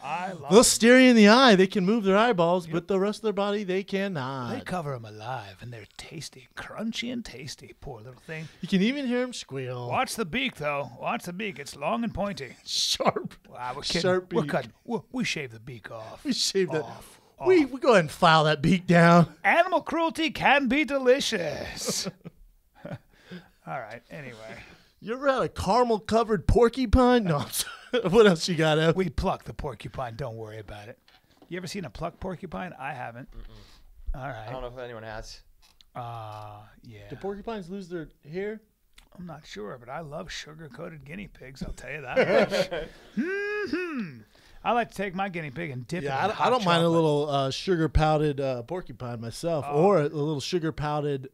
I love They'll steer you in the eye. They can move their eyeballs, but the rest of their body, they cannot. They cover them alive, and they're tasty, crunchy and tasty, poor little thing. You can even hear them squeal. Watch the beak, though. Watch the beak. It's long and pointy. Sharp. Wow, we're kidding. Sharp beak. We're cutting. We shave the beak off. We shave that off. We go ahead and file that beak down. Animal cruelty can be delicious. All right, anyway. You ever had a caramel-covered porcupine? No, I'm sorry. What else you got, Ev? We pluck the porcupine. Don't worry about it. You ever seen a pluck porcupine? I haven't. All right. I don't know if anyone has. Yeah. Do porcupines lose their hair? I'm not sure, but I love sugar-coated guinea pigs. I'll tell you that much. I like to take my guinea pig and dip it in hot chocolate. Mind a little sugar-powdered porcupine myself, or a little sugar-powdered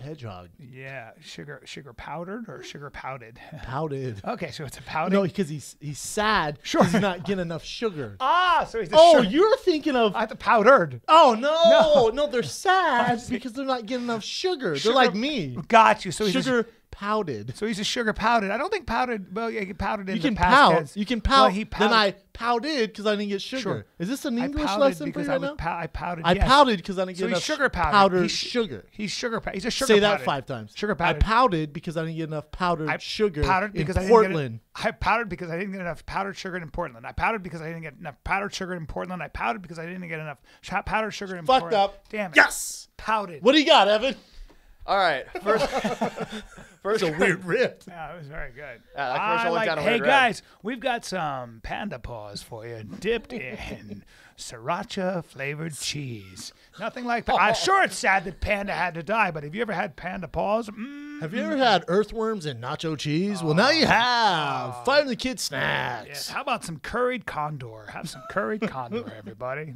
hedgehog. Yeah, sugar-powdered or sugar-powded? Powded. Okay, so it's a powdered. No, because he's sad. Sure. He's not getting enough sugar. Ah, so he's the you're thinking of... I have the powdered. Oh, no. No, they're sad because they're not getting enough sugar. They're like me. Got you. So he's powdered. So he's a sugar powdered. I don't think powdered. Well, yeah, powdered in the past tense. You can pout. Well, then I pouted because I didn't get sugar. Sure. Is this an English lesson for you right now? I pouted. I pouted because I didn't get enough sugar. Powdered sugar. He's sugar. He's a sugar. Say that 5 times. Sugar powdered. I pouted because I didn't get enough powdered sugar in Portland. I pouted because I didn't get enough powdered sugar in Portland. I pouted because I didn't get enough powdered sugar in Portland. I pouted because I didn't get enough powdered sugar in Portland. Fucked up. Damn it. Yes. Pouted. What do you got, Evan? All right. First a weird rip. Yeah, it was very good. Yeah, hey, guys, we've got some panda paws for you dipped in sriracha-flavored cheese. Nothing like that. I'm sure it's sad that panda had to die, but have you ever had panda paws? Have you ever had earthworms and nacho cheese? Well, now you have. Five of the kids' snacks. Yes. How about some curried condor? Have some curried condor, everybody.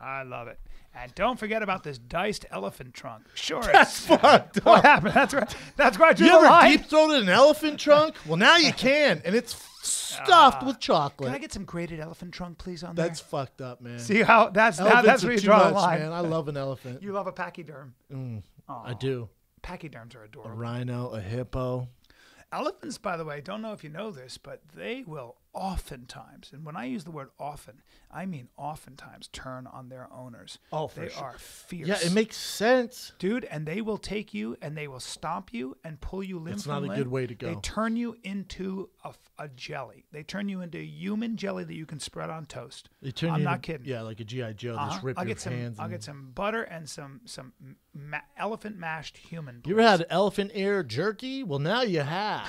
I love it. And don't forget about this diced elephant trunk. Sure, that's fucked up. What happened? That's right. That's right. You ever deep throated an elephant trunk? Well, now you can, and it's stuffed with chocolate. Can I get some grated elephant trunk, please? On that's there? That's fucked up, man. See how that's where you draw the line, man. I love an elephant. You love a pachyderm. I do. Pachyderms are adorable. A rhino, a hippo. Elephants, by the way, don't know if you know this, but they will oftentimes, and when I use the word often, I mean oftentimes, turn on their owners. Oh, for sure. They are fierce. Yeah, it makes sense. Dude, and they will take you, and they will stomp you, and pull you limb from limb. It's not a good way to go. They turn you into a jelly. They turn you into human jelly that you can spread on toast. They turn I'm not kidding. Yeah, like a G.I. Joe. Just rip your hands. I'll get some butter and some elephant mashed human. You ever had elephant ear jerky? Well, now you have.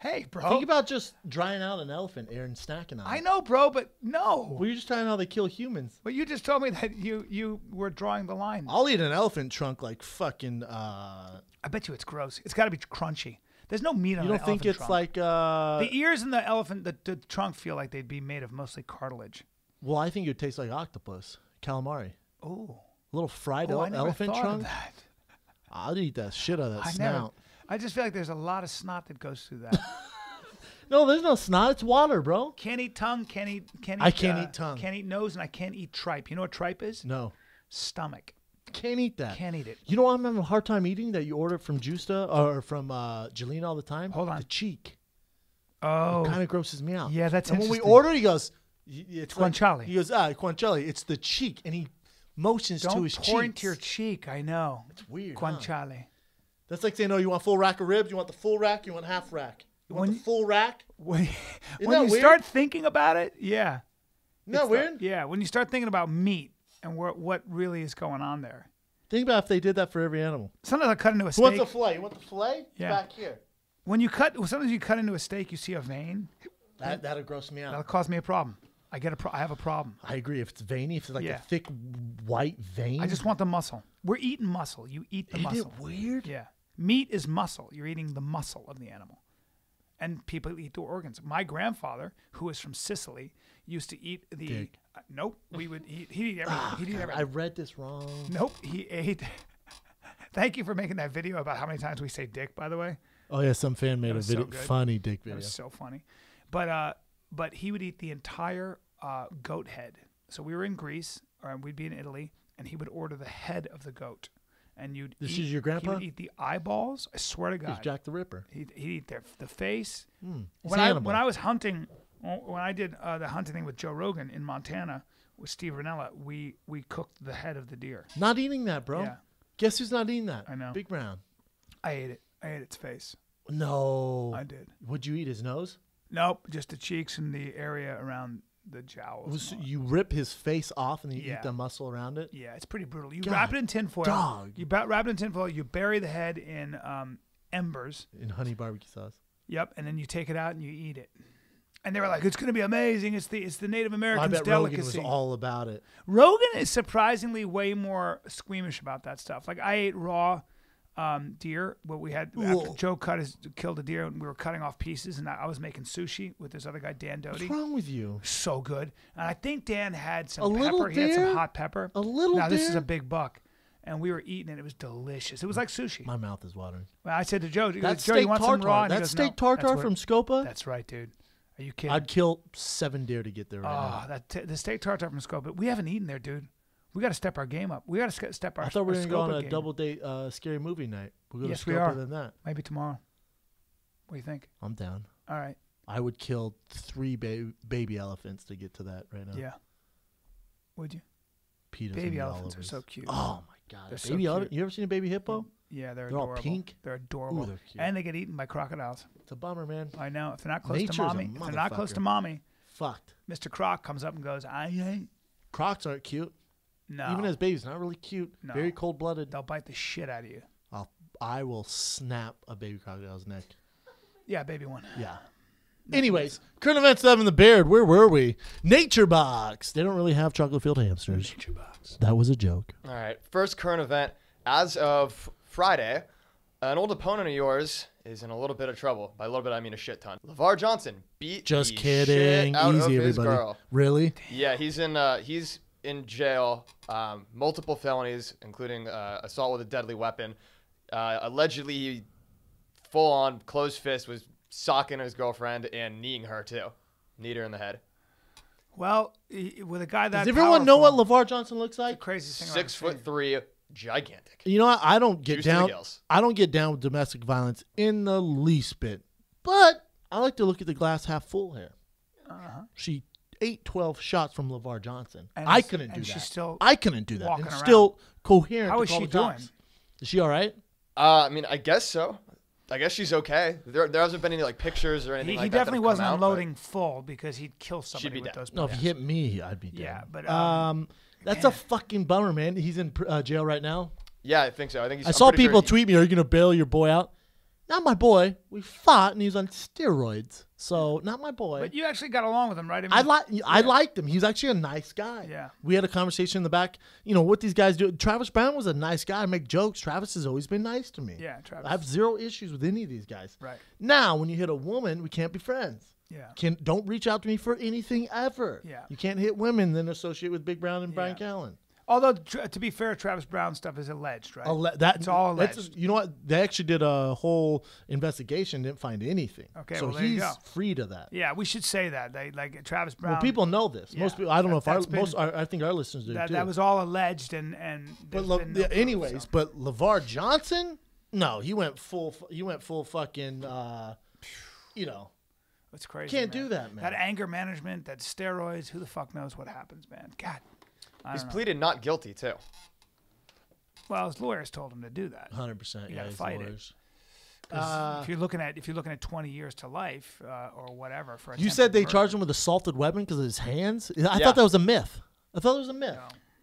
Hey, bro. Think about just drying out an elephant ear and snacking on it. I know, bro, but no. Well, you're just trying how they kill humans. Well, you just told me that you were drawing the line. I'll eat an elephant trunk like fucking... I bet you it's gross. It's got to be crunchy. There's no meat on an elephant trunk. You don't think it's like... The ears and the elephant, the trunk feel like they'd be made of mostly cartilage. Well, I think it would taste like octopus. Calamari. Oh. A little fried elephant trunk. That. I'll eat that shit out of that snout. I just feel like there's a lot of snot that goes through that. No, there's no snot. It's water, bro. Can't eat tongue. I can't eat tongue. Can't eat nose, and I can't eat tripe. You know what tripe is? No. Stomach. Can't eat that. Can't eat it. You know what I'm having a hard time eating that you order from Justa or from Jelena all the time? Hold on. The cheek. Oh. It kind of grosses me out. Yeah, that's interesting. And when we order, he goes... It's Guanciale. Like, he goes, ah, Guanciale. It's the cheek, and he motions to his cheek. Don't point your cheek. I know. It's weird. Guanciale. Huh? That's like saying, "Oh, you want full rack of ribs? You want the full rack? You want half rack? You want the full rack?" When you start thinking about it, yeah. Isn't that weird? Yeah, when you start thinking about meat and what really is going on there. Think about if they did that for every animal. Sometimes I cut into a steak. What's the fillet? You want the fillet? Yeah. Back here. Sometimes you cut into a steak, you see a vein. That'll gross me out. That'll cause me a problem. I have a problem. I agree. If it's veiny, if it's like a thick white vein. I just want the muscle. We're eating muscle. You eat the muscle. Isn't it weird? Yeah. Meat is muscle. You're eating the muscle of the animal. And people eat their organs. My grandfather, who is from Sicily, used to eat the... Dick. Nope. We would eat... He'd eat everything. Oh, he'd eat everything. I read this wrong. Nope. He ate... Thank you for making that video about how many times we say dick, by the way. Oh, yeah. Some fan made a video. So funny dick video. It was so funny. But he would eat the entire goat head. So we were in Greece, or we'd be in Italy, and he would order the head of the goat. And you'd is your grandpa? He would eat the eyeballs. I swear to God. He's Jack the Ripper. He'd eat the face. When I was hunting, when I did the hunting thing with Joe Rogan in Montana with Steve Ranella, we cooked the head of the deer. Not eating that, bro. Yeah. Guess who's not eating that? I know. Big Brown. I ate it. I ate its face. No. I did. Would you eat his nose? Nope. Just the cheeks and the area around the jowl. So you rip his face off and you eat the muscle around it? Yeah, it's pretty brutal. You wrap it in tinfoil. Dog. You wrap it in tinfoil. You bury the head in embers. In honey barbecue sauce. Yep, and then you take it out and you eat it. And they were like, it's going to be amazing. It's the Native American's delicacy. Rogan was all about it. Rogan is surprisingly way more squeamish about that stuff. Like I ate raw deer. What we had after Joe killed a deer, and we were cutting off pieces, and I was making sushi with this other guy, Dan Doty. What's wrong with you? So good. And I think Dan had some pepper. He had some hot pepper. A little. Now this is a big buck, and we were eating, and it was delicious. It was like sushi. My mouth is watering. Well, I said to Joe, "Joe, you want some raw?" That steak tartare from Scopa. That's right, dude. Are you kidding? I'd kill 7 deer to get there. Right now. The steak tartare from Scopa. We haven't eaten there, dude. We got to step our game up. We got to step our. I thought we were going to go on a double date scary movie night. We'll go to Scopa than that. Maybe tomorrow. What do you think? I'm down. All right. I would kill 3 baby elephants to get to that right now. Yeah. Would you? Peter's baby elephants are so cute. Oh my God! They're baby elephant. You ever seen a baby hippo? Yeah, they're adorable. All pink. They're adorable. Ooh, they're cute. And they get eaten by crocodiles. It's a bummer, man. I know. If they're not close to mommy, fucked. Mr. Croc comes up and goes, "I ain't." Crocs aren't cute. No. Even as babies, not really cute. No. Very cold-blooded. They'll bite the shit out of you. I will snap a baby crocodile's neck. Yeah, baby one. Yeah. Anyways, current events that I'm in the Baird. Where were we? Nature Box. They don't really have chocolate field hamsters. Nature Box. That was a joke. All right. First current event. As of Friday, an old opponent of yours is in a little bit of trouble. By a little bit, I mean a shit ton. LeVar Johnson beat the shit out of his girl. Really? Yeah, he's in... he's in jail, multiple felonies, including assault with a deadly weapon. Allegedly, he full-on closed fist was socking his girlfriend and kneeing her, too. Kneed her in the head. Well, with a guy that Does everyone know what LeVar Johnson looks like? Crazy thing. 6'3", gigantic. You know what? I don't get down. I don't get down with domestic violence in the least bit. But I like to look at the glass half full here. Uh-huh. She 8-12 shots from LeVar Johnson. I couldn't do that. She's still walking around. Still coherent. How is she doing? Is she all right? I mean, I guess so. I guess she's okay. There hasn't been any like pictures or anything like that. He definitely wasn't unloading full because he'd kill somebody with those. No, if he hit me, I'd be dead. Yeah, but that's a fucking bummer, man. He's in jail right now. Yeah, I think so. I think he's. I saw people tweet me, "Are you going to bail your boy out?" Not my boy. We fought, and he was on steroids. So, not my boy. But you actually got along with him, right? I liked him. He was actually a nice guy. Yeah. We had a conversation in the back. You know, what these guys do. Travis Brown was a nice guy. I make jokes. Travis has always been nice to me. Yeah, Travis. I have zero issues with any of these guys. Right. Now, when you hit a woman, we can't be friends. Yeah. Don't reach out to me for anything ever. Yeah. You can't hit women, then associate with Big Brown and Brian Callen. Although, to be fair, Travis Brown stuff is alleged, right? It's all alleged. You know what? They actually did a whole investigation, didn't find anything. Okay, so well, he's free to that. Yeah, we should say that. Travis Brown. Well, people know this. Yeah, most people. I don't know if I think our listeners do too. That was all alleged, and but LeVar Johnson, no, he went full fucking, you know. It's crazy. Can't do that, man. That anger management, that steroids, who the fuck knows what happens, man. God. He's pleaded not guilty, too. Well, his lawyers told him to do that. 100%. You got to fight it. If you're looking at 20 years to life or whatever for you said they murder. Charged him with assaulted weapon because of his hands. I thought that was a myth. I thought it was a myth.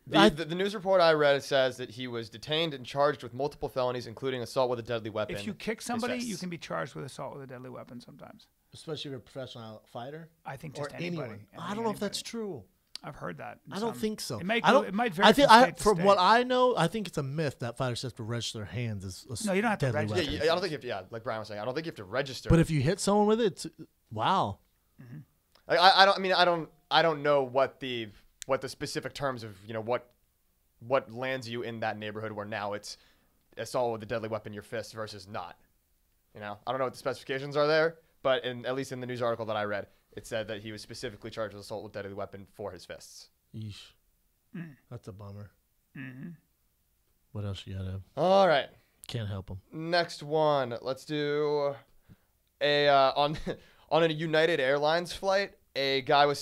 No. The news report I read, it says that he was detained and charged with multiple felonies, including assault with a deadly weapon. If you kick somebody, you can be charged with assault with a deadly weapon sometimes. Especially if you're a professional fighter? I think just anybody. I don't know if that's true. I've heard that. I don't think so. It might vary from what I know, I think it's a myth that fighters have to register their hands as no, you don't have to register. Yeah, I don't think you have to, like Brian was saying, I don't think you have to register. But if you hit someone with it, wow. Mm-hmm. I don't know what the specific terms of, you know, what lands you in that neighborhood where now it's assault with a deadly weapon, your fist versus not. You know, I don't know what the specifications are there, but at least in the news article that I read, it said that he was specifically charged with assault with deadly weapon for his fists. Yeesh. Mm. That's a bummer. Mm-hmm. What else you got to have? All right. Can't help him. Next one. Let's do a on a United Airlines flight, a guy with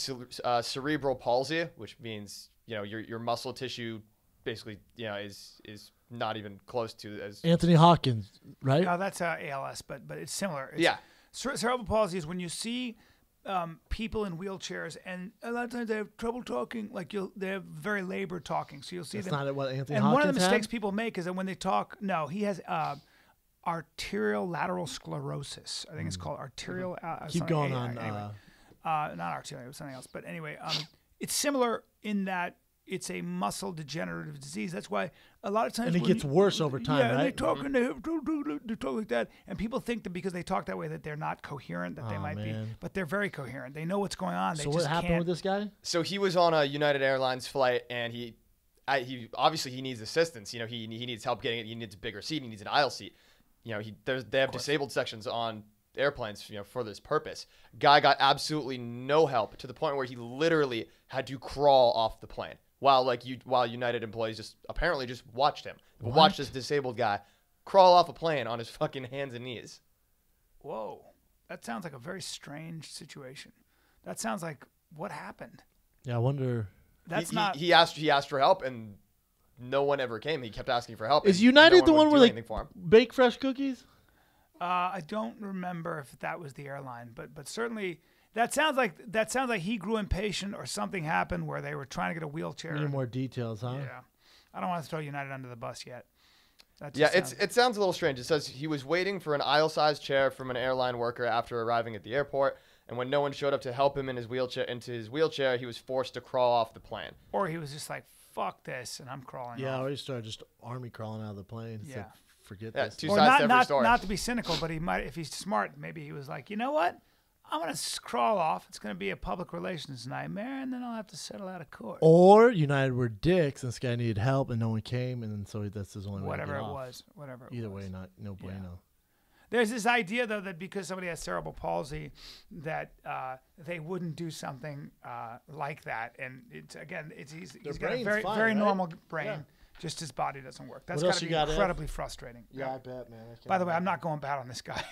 cerebral palsy, which means, you know, your muscle tissue basically, you know, is not even close to as Anthony Hopkins, right? No, that's ALS, but it's similar. It's, yeah. Cerebral palsy is when you see people in wheelchairs, and a lot of times they have trouble talking. Like they have very labored talking. So you'll see that's them. Not what Anthony. And Hopkins one of the mistakes had? People make is that when they talk, no, he has arterial lateral sclerosis. I think it's called arterial. Keep going on. Anyway. Not arterial, it was something else. But anyway, it's similar in that it's a muscle degenerative disease. That's why a lot of times, and it gets worse over time. Yeah, right? And they talk and they talk like that, and people think that because they talk that way that they're not coherent, that they might be, but they're very coherent. They know what's going on. So what happened with this guy? So he was on a United Airlines flight, and he obviously he needs assistance. You know, he needs help getting it. He needs a bigger seat. He needs an aisle seat. You know, they have disabled sections on airplanes, you know, for this purpose. Guy got absolutely no help to the point where he literally had to crawl off the plane. While United employees apparently just watched him. What? Watched this disabled guy crawl off a plane on his fucking hands and knees. Whoa. That sounds like a very strange situation. That sounds like what happened? Yeah, I wonder. That's not. He asked for help, and no one ever came. He kept asking for help. Is United the one where they bake fresh cookies? I don't remember if that was the airline, but certainly. That sounds like he grew impatient, or something happened where they were trying to get a wheelchair. Any more details, huh? Yeah, I don't want to throw United under the bus yet. It sounds a little strange. It says he was waiting for an aisle-sized chair from an airline worker after arriving at the airport, and when no one showed up to help him into his wheelchair, he was forced to crawl off the plane. Or he was just like, "Fuck this," and I'm crawling. Yeah, off. Or he started just army crawling out of the plane. It's like, forget this. Two sides to every story. Not to be cynical, but he might, if he's smart, maybe he was like, you know what? I'm going to crawl off. It's going to be a public relations nightmare, and then I'll have to settle out of court. Or United were dicks, and this guy needed help, and no one came, and so that's his only way to get off. Either way, no bueno. There's this idea, though, that because somebody has cerebral palsy, that they wouldn't do something like that. And, he's got a very, very normal brain. Yeah. Just his body doesn't work. That's got to be incredibly frustrating. Yeah, I bet, man. By the way, I'm not going bad on this guy.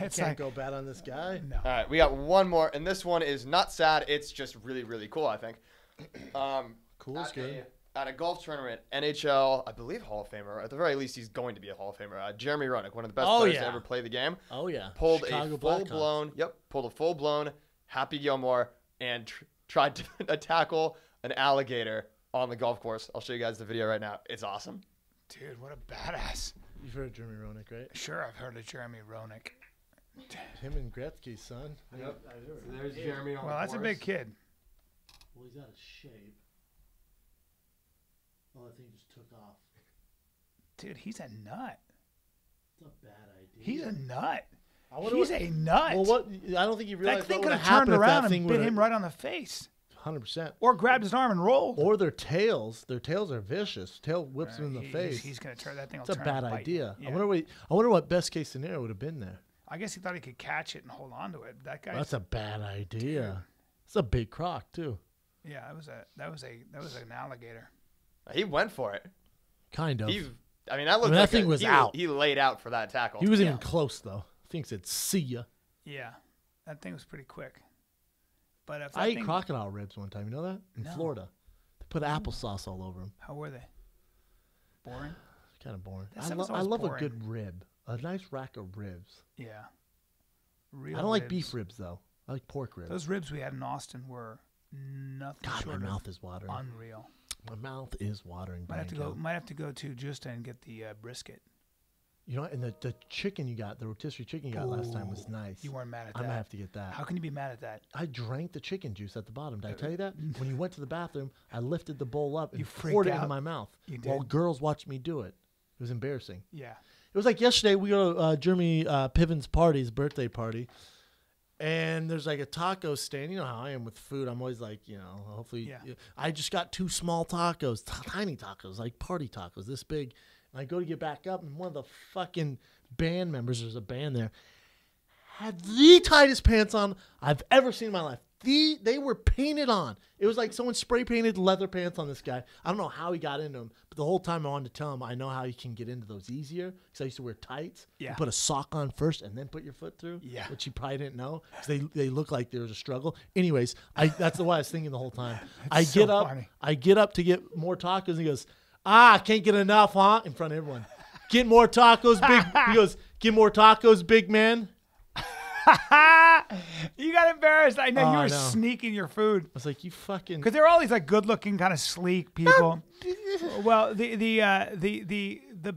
I can't go bad on this guy? No. All right, we got one more, and this one is not sad. It's just really, really cool, I think. Cool is good. At a golf tournament, NHL, I believe Hall of Famer, or at the very least he's going to be a Hall of Famer, Jeremy Roenick, one of the best players to ever play the game. Oh, yeah. Pulled a full-blown Happy Gilmore and tried to tackle an alligator on the golf course. I'll show you guys the video right now. It's awesome. Dude, what a badass. You've heard of Jeremy Roenick, right? Sure, I've heard of Jeremy Roenick. Him and Gretzky, son. Yep. So there's Jeremy on the course. Well, that's a big kid. Well, he's out of shape. Oh, that thing just took off. Dude, he's a nut. That's a bad idea. He's a nut. He's a nut. Well, I don't think you realize that thing could have turned around and bit him right on the face. 100%. Or grabbed his arm and rolled. Or their tails. Their tails are vicious. Tail whips him in the face. He's going to turn that thing. It's a bad idea. Yeah. I wonder what best case scenario would have been there. I guess he thought he could catch it and hold on to it. That's a bad idea. It's a big croc too. Yeah, that was an alligator. He went for it. Kind of. That thing was out. He laid out for that tackle. He wasn't even close though. Thinks it's see ya. Yeah. That thing was pretty quick. But if I ate crocodile ribs one time. You know that? In Florida. They put applesauce all over them. How were they? Boring? Kind of boring. I love boring. A good rib. A nice rack of ribs. Yeah. Real I don't ribs. Like beef ribs, though. I like pork ribs. Those ribs we had in Austin were nothing God, short my mouth is watering. Unreal. My mouth is watering. Might have to go to Justa and get the brisket. You know, and the chicken you got, the rotisserie chicken you got last time was nice. You weren't mad at that. I'm going to have to get that. How can you be mad at that? I drank the chicken juice at the bottom. Did I tell you that? When you went to the bathroom, I lifted the bowl up and poured it into my mouth. You did. While girls watched me do it. It was embarrassing. Yeah. It was like yesterday we go to Jeremy Piven's party, his birthday party. And there's like a taco stand. You know how I am with food. I'm always like, you know, hopefully. Yeah. I just got two small tacos, tiny tacos, like party tacos, this big. And I go to get back up, and one of the fucking band members, there's a band there, had the tightest pants on I've ever seen in my life. They were painted on. It was like someone spray painted leather pants on this guy. I don't know how he got into them, but the whole time I wanted to tell him I know how you can get into those easier because I used to wear tights. Yeah. You put a sock on first and then put your foot through, yeah. Which he probably didn't know because they look like there was a struggle. Anyways, that's the way I was thinking the whole time. I get up to get more tacos, and he goes, I can't get enough, huh? In front of everyone. Get more tacos, big. He goes, get more tacos, big man. You got embarrassed. I know you were sneaking your food. I was like, you fucking. Because they're all these like good-looking kind of sleek people. Well, the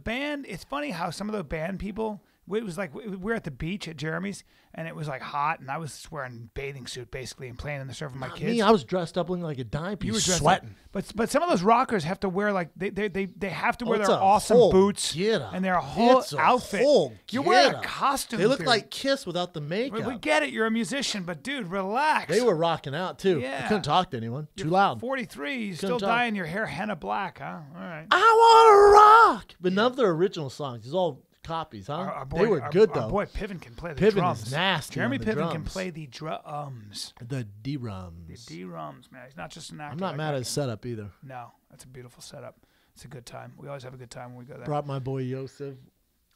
band. It's funny how some of the band people. It was like we were at the beach at Jeremy's, and it was like hot, and I was just wearing a bathing suit basically and playing in the surf with my kids. Me, I was dressed up looking like a dime piece. You were sweating, up. But some of those rockers have to wear like they have to wear their awesome boots and their whole outfit. You're wearing a costume. They look like Kiss without the makeup. We get it. You're a musician, but dude, relax. They were rocking out too. Yeah. I couldn't talk to anyone. You're too loud. 43. You still dyeing your hair henna black, huh? All right. I want to rock, but none of their original songs. It's all. Copies, huh? They were good, though. Our boy Piven can play the drums. Piven is nasty. Jeremy Piven can play the drums. The D-rums. The D-rums, man. He's not just an actor. I'm not mad at his setup either. No, that's a beautiful setup. It's a good time. We always have a good time when we go there. Brought my boy Yosef.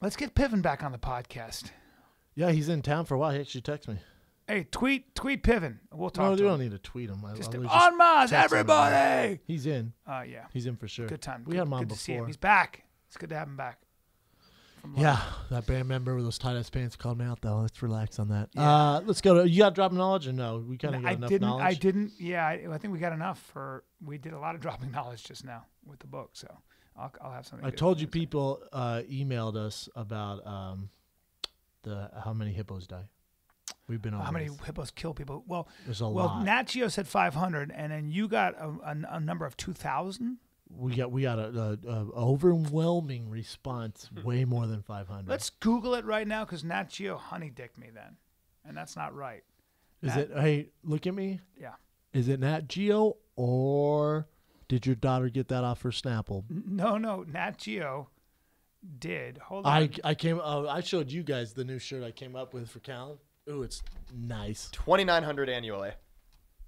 Let's get Piven back on the podcast. Yeah, he's in town for a while. He actually texted me. Hey, tweet Piven. We'll talk to him. No, you don't need to tweet him. Just on Maz, everybody! He's in. Yeah. He's in for sure. Good time. We had him on before. Good to see him. He's back. It's good to have him back. Yeah, that band member with those tight-ass pants called me out, though. Let's relax on that. Yeah. Let's go to – you got dropping knowledge or no? We kind of got enough knowledge? I didn't. Yeah, I think we got enough for – we did a lot of dropping knowledge just now with the book, so I'll have something. I told you people emailed us about how many hippos die. We've been on how many hippos kill people. Well, there's a lot. Nat Geo said 500, and then you got a number of 2,000. We got an overwhelming response, way more than 500. Let's Google it right now because Nat Geo honey dicked me then, and that's not right. Hey, look at me. Yeah. Is it Nat Geo or did your daughter get that off her Snapple? No, Nat Geo did. Hold on. I showed you guys the new shirt I came up with for Callan. Ooh, it's nice. 2,900 annually.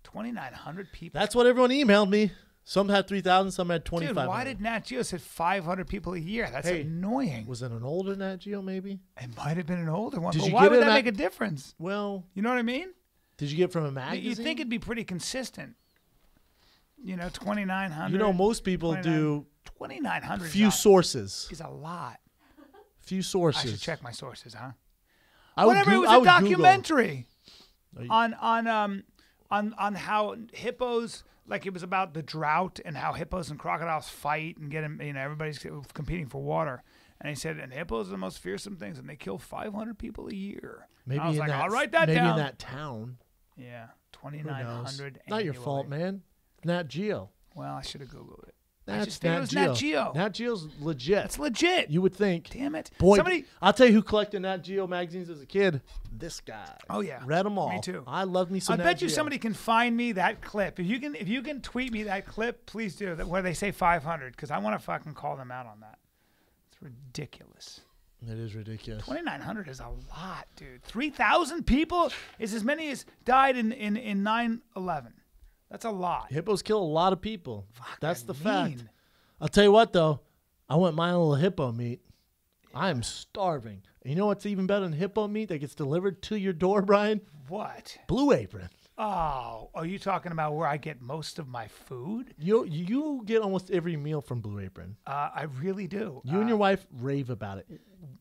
2,900 people. That's what everyone emailed me. Some had 3,000, some had 2,500. Dude, why did Nat Geo say 500 people a year? That's annoying. Was it an older Nat Geo maybe? It might have been an older one, but why would that make a difference? Well, you know what I mean? Did you get it from a magazine? You'd think it'd be pretty consistent. You know, 2,900. You know, most people do 2,900. Few sources. Is a lot. Few sources. I should check my sources, huh? Whatever, it was a documentary on how hippos... Like it was about the drought and how hippos and crocodiles fight and get them, you know, everybody's competing for water. And he said, and hippos are the most fearsome things, and they kill 500 people a year. Maybe I was like, I'll write that down. Maybe in that town. Yeah, 2,900. Not your fault, man. Nat Geo. Well, I should have Googled it. That's Nat Geo. Nat Geo's legit. It's legit. You would think. Damn it. Boy, I'll tell you who collected Nat Geo magazines as a kid. This guy. Oh, yeah. Read them all. Me too. I love me some Nat Geo. I bet you somebody can find me that clip. If you can tweet me that clip, please do. Where they say 500, because I want to fucking call them out on that. It's ridiculous. It is ridiculous. 2,900 is a lot, dude. 3,000 people is as many as died in 9/11. That's a lot. Hippos kill a lot of people. Fuck, that's the fact. I'll tell you what, though. I want my little hippo meat. Yeah. I am starving. You know what's even better than hippo meat that gets delivered to your door, Brian? What? Blue Apron. Oh, are you talking about where I get most of my food? You get almost every meal from Blue Apron. I really do. You and your wife rave about it.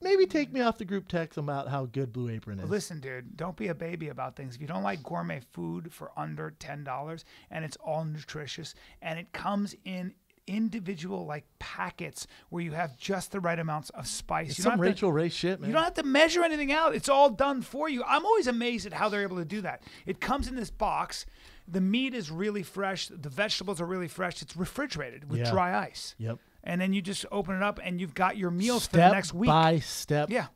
Maybe take me off the group text about how good Blue Apron is. Listen, dude, don't be a baby about things. If you don't like gourmet food for under $10 and it's all nutritious and it comes in individual like packets where you have just the right amounts of spice. It's some Rachel Ray shit, man. You don't have to measure anything out. It's all done for you. I'm always amazed at how they're able to do that. It comes in this box. The meat is really fresh. The vegetables are really fresh. It's refrigerated with dry ice. Yep. And then you just open it up and you've got your meals for the next week. Step by step. Yeah.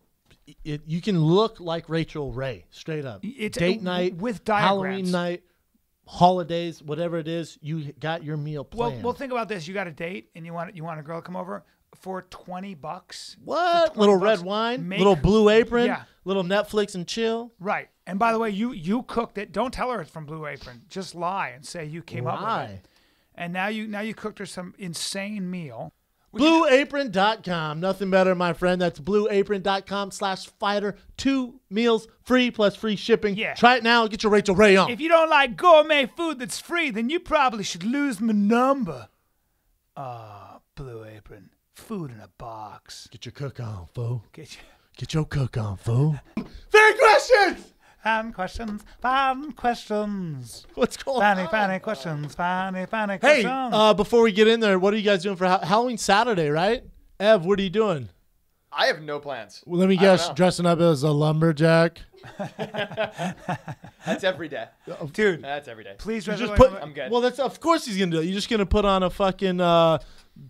You can look like Rachel Ray, straight up. It's date night, with diagrams. Halloween night, holidays, whatever it is, you got your meal planned. Well, think about this. You got a date and you want a girl to come over for $20. What? Little red wine, little Blue Apron, little Netflix and chill. Right. And by the way, you cooked it. Don't tell her it's from Blue Apron. Just lie and say you came up with it. And now you cooked her some insane meal. BlueApron.com. Nothing better, my friend. That's BlueApron.com/fighter. 2 meals free plus free shipping. Yeah. Try it now and get your Rachel Ray on. If you don't like gourmet food that's free, then you probably should lose my number. Blue Apron. Food in a box. Get your cook on, fool. Get your cook on, fool. 3 questions! Fan questions. What's going on? Fanny questions. Hey, before we get in there, what are you guys doing for Halloween Saturday, right? Ev, what are you doing? I have no plans. Well, let me guess, dressing up as a lumberjack. That's every day. Dude. That's every day. Please just put, I'm good. Well, that's of course he's going to do it. You're just going to put on a fucking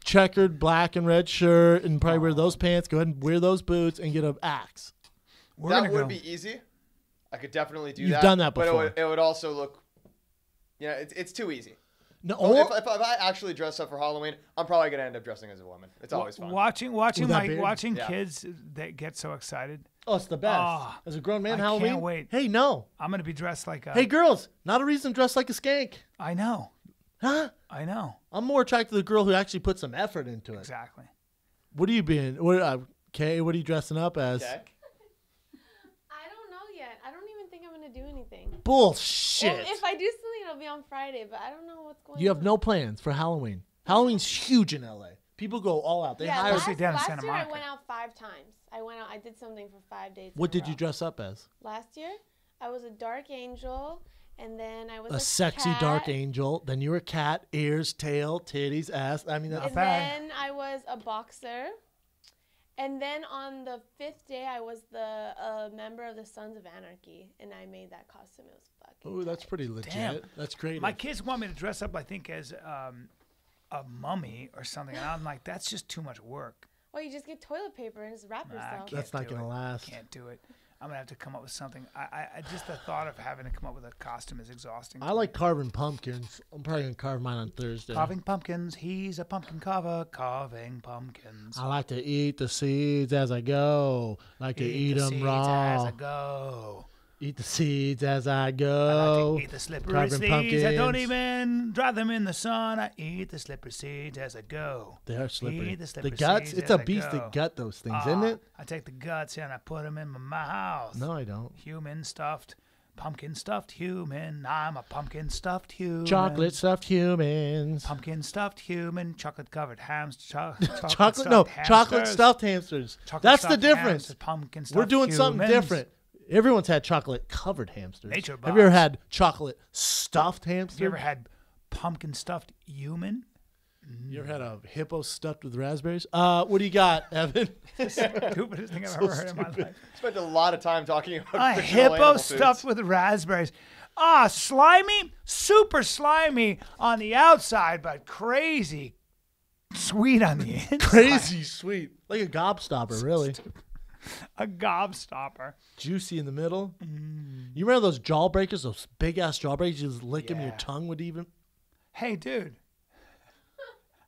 checkered black and red shirt and probably wear those pants. Go ahead and wear those boots and get an axe. That would be easy. I could definitely do that. You've done that before. But it would also look, yeah, it's too easy. No, if I actually dress up for Halloween, I'm probably gonna end up dressing as a woman. It's always fun. Watching kids that get so excited. Oh, it's the best. As a grown man, Halloween. I can't wait. Hey, no, I'm gonna be dressed like a. Hey, girls, not a reason to dress like a skank. I know. Huh? I know. I'm more attracted to the girl who actually put some effort into it. Exactly. What are you being? Kay, what are you dressing up as? Okay. Do anything. Bullshit. Well, if I do something, it'll be on Friday, but I don't know what's going on. You have no plans for Halloween. Halloween's huge in LA. People go all out. They hire us down in Santa Monica. Last year I went out 5 times. I did something for 5 days. What did you dress up as? Last year, I was a dark angel, and then I was a sexy cat. Dark angel. Then you were a cat, ears, tail, titties, ass. I mean, that's and bad. Then I was a boxer. And then on the 5th day, I was the member of the Sons of Anarchy, and I made that costume. It was fucking. Oh, that's pretty legit. Damn. That's great. My kids want me to dress up, I think, as a mummy or something, and I'm like, that's just too much work. Well, you just get toilet paper and just wrap yourself. That's not gonna last. Can't do it. I'm gonna have to come up with something. I just the thought of having to come up with a costume is exhausting. I like carving pumpkins. I'm probably gonna carve mine on Thursday. Carving pumpkins. He's a pumpkin carver. Carving pumpkins. I like to eat the seeds as I go. Like to eat them raw. As I go. Eat the seeds as I go. I like to eat the slippery seeds. Pumpkins. I don't even dry them in the sun. I eat the slippery seeds as I go. They are slippery. The guts, it's a beast to gut those things, isn't it? I take the guts and I put them in my house. No, I don't. Human stuffed, pumpkin stuffed human. I'm a pumpkin stuffed human. Chocolate stuffed humans. Pumpkin stuffed human. Chocolate covered hamsters. Chocolate stuffed hamsters. That's the difference. Pumpkin stuffed. We're doing something different. Everyone's had chocolate-covered hamsters. Nature Box. Have you ever had chocolate-stuffed hamster? Have you ever had pumpkin-stuffed human? You ever had a hippo stuffed with raspberries? What do you got, Evan? That's the stupidest thing I've ever heard in my life. I spent a lot of time talking about a hippo stuffed with raspberries. Slimy, super slimy on the outside, but crazy sweet on the inside. Crazy sweet. Like a gobstopper, really. A gobstopper. Juicy in the middle. Mm. You remember those jawbreakers, those big-ass jawbreakers? You just lick them, your tongue would even... Hey, dude.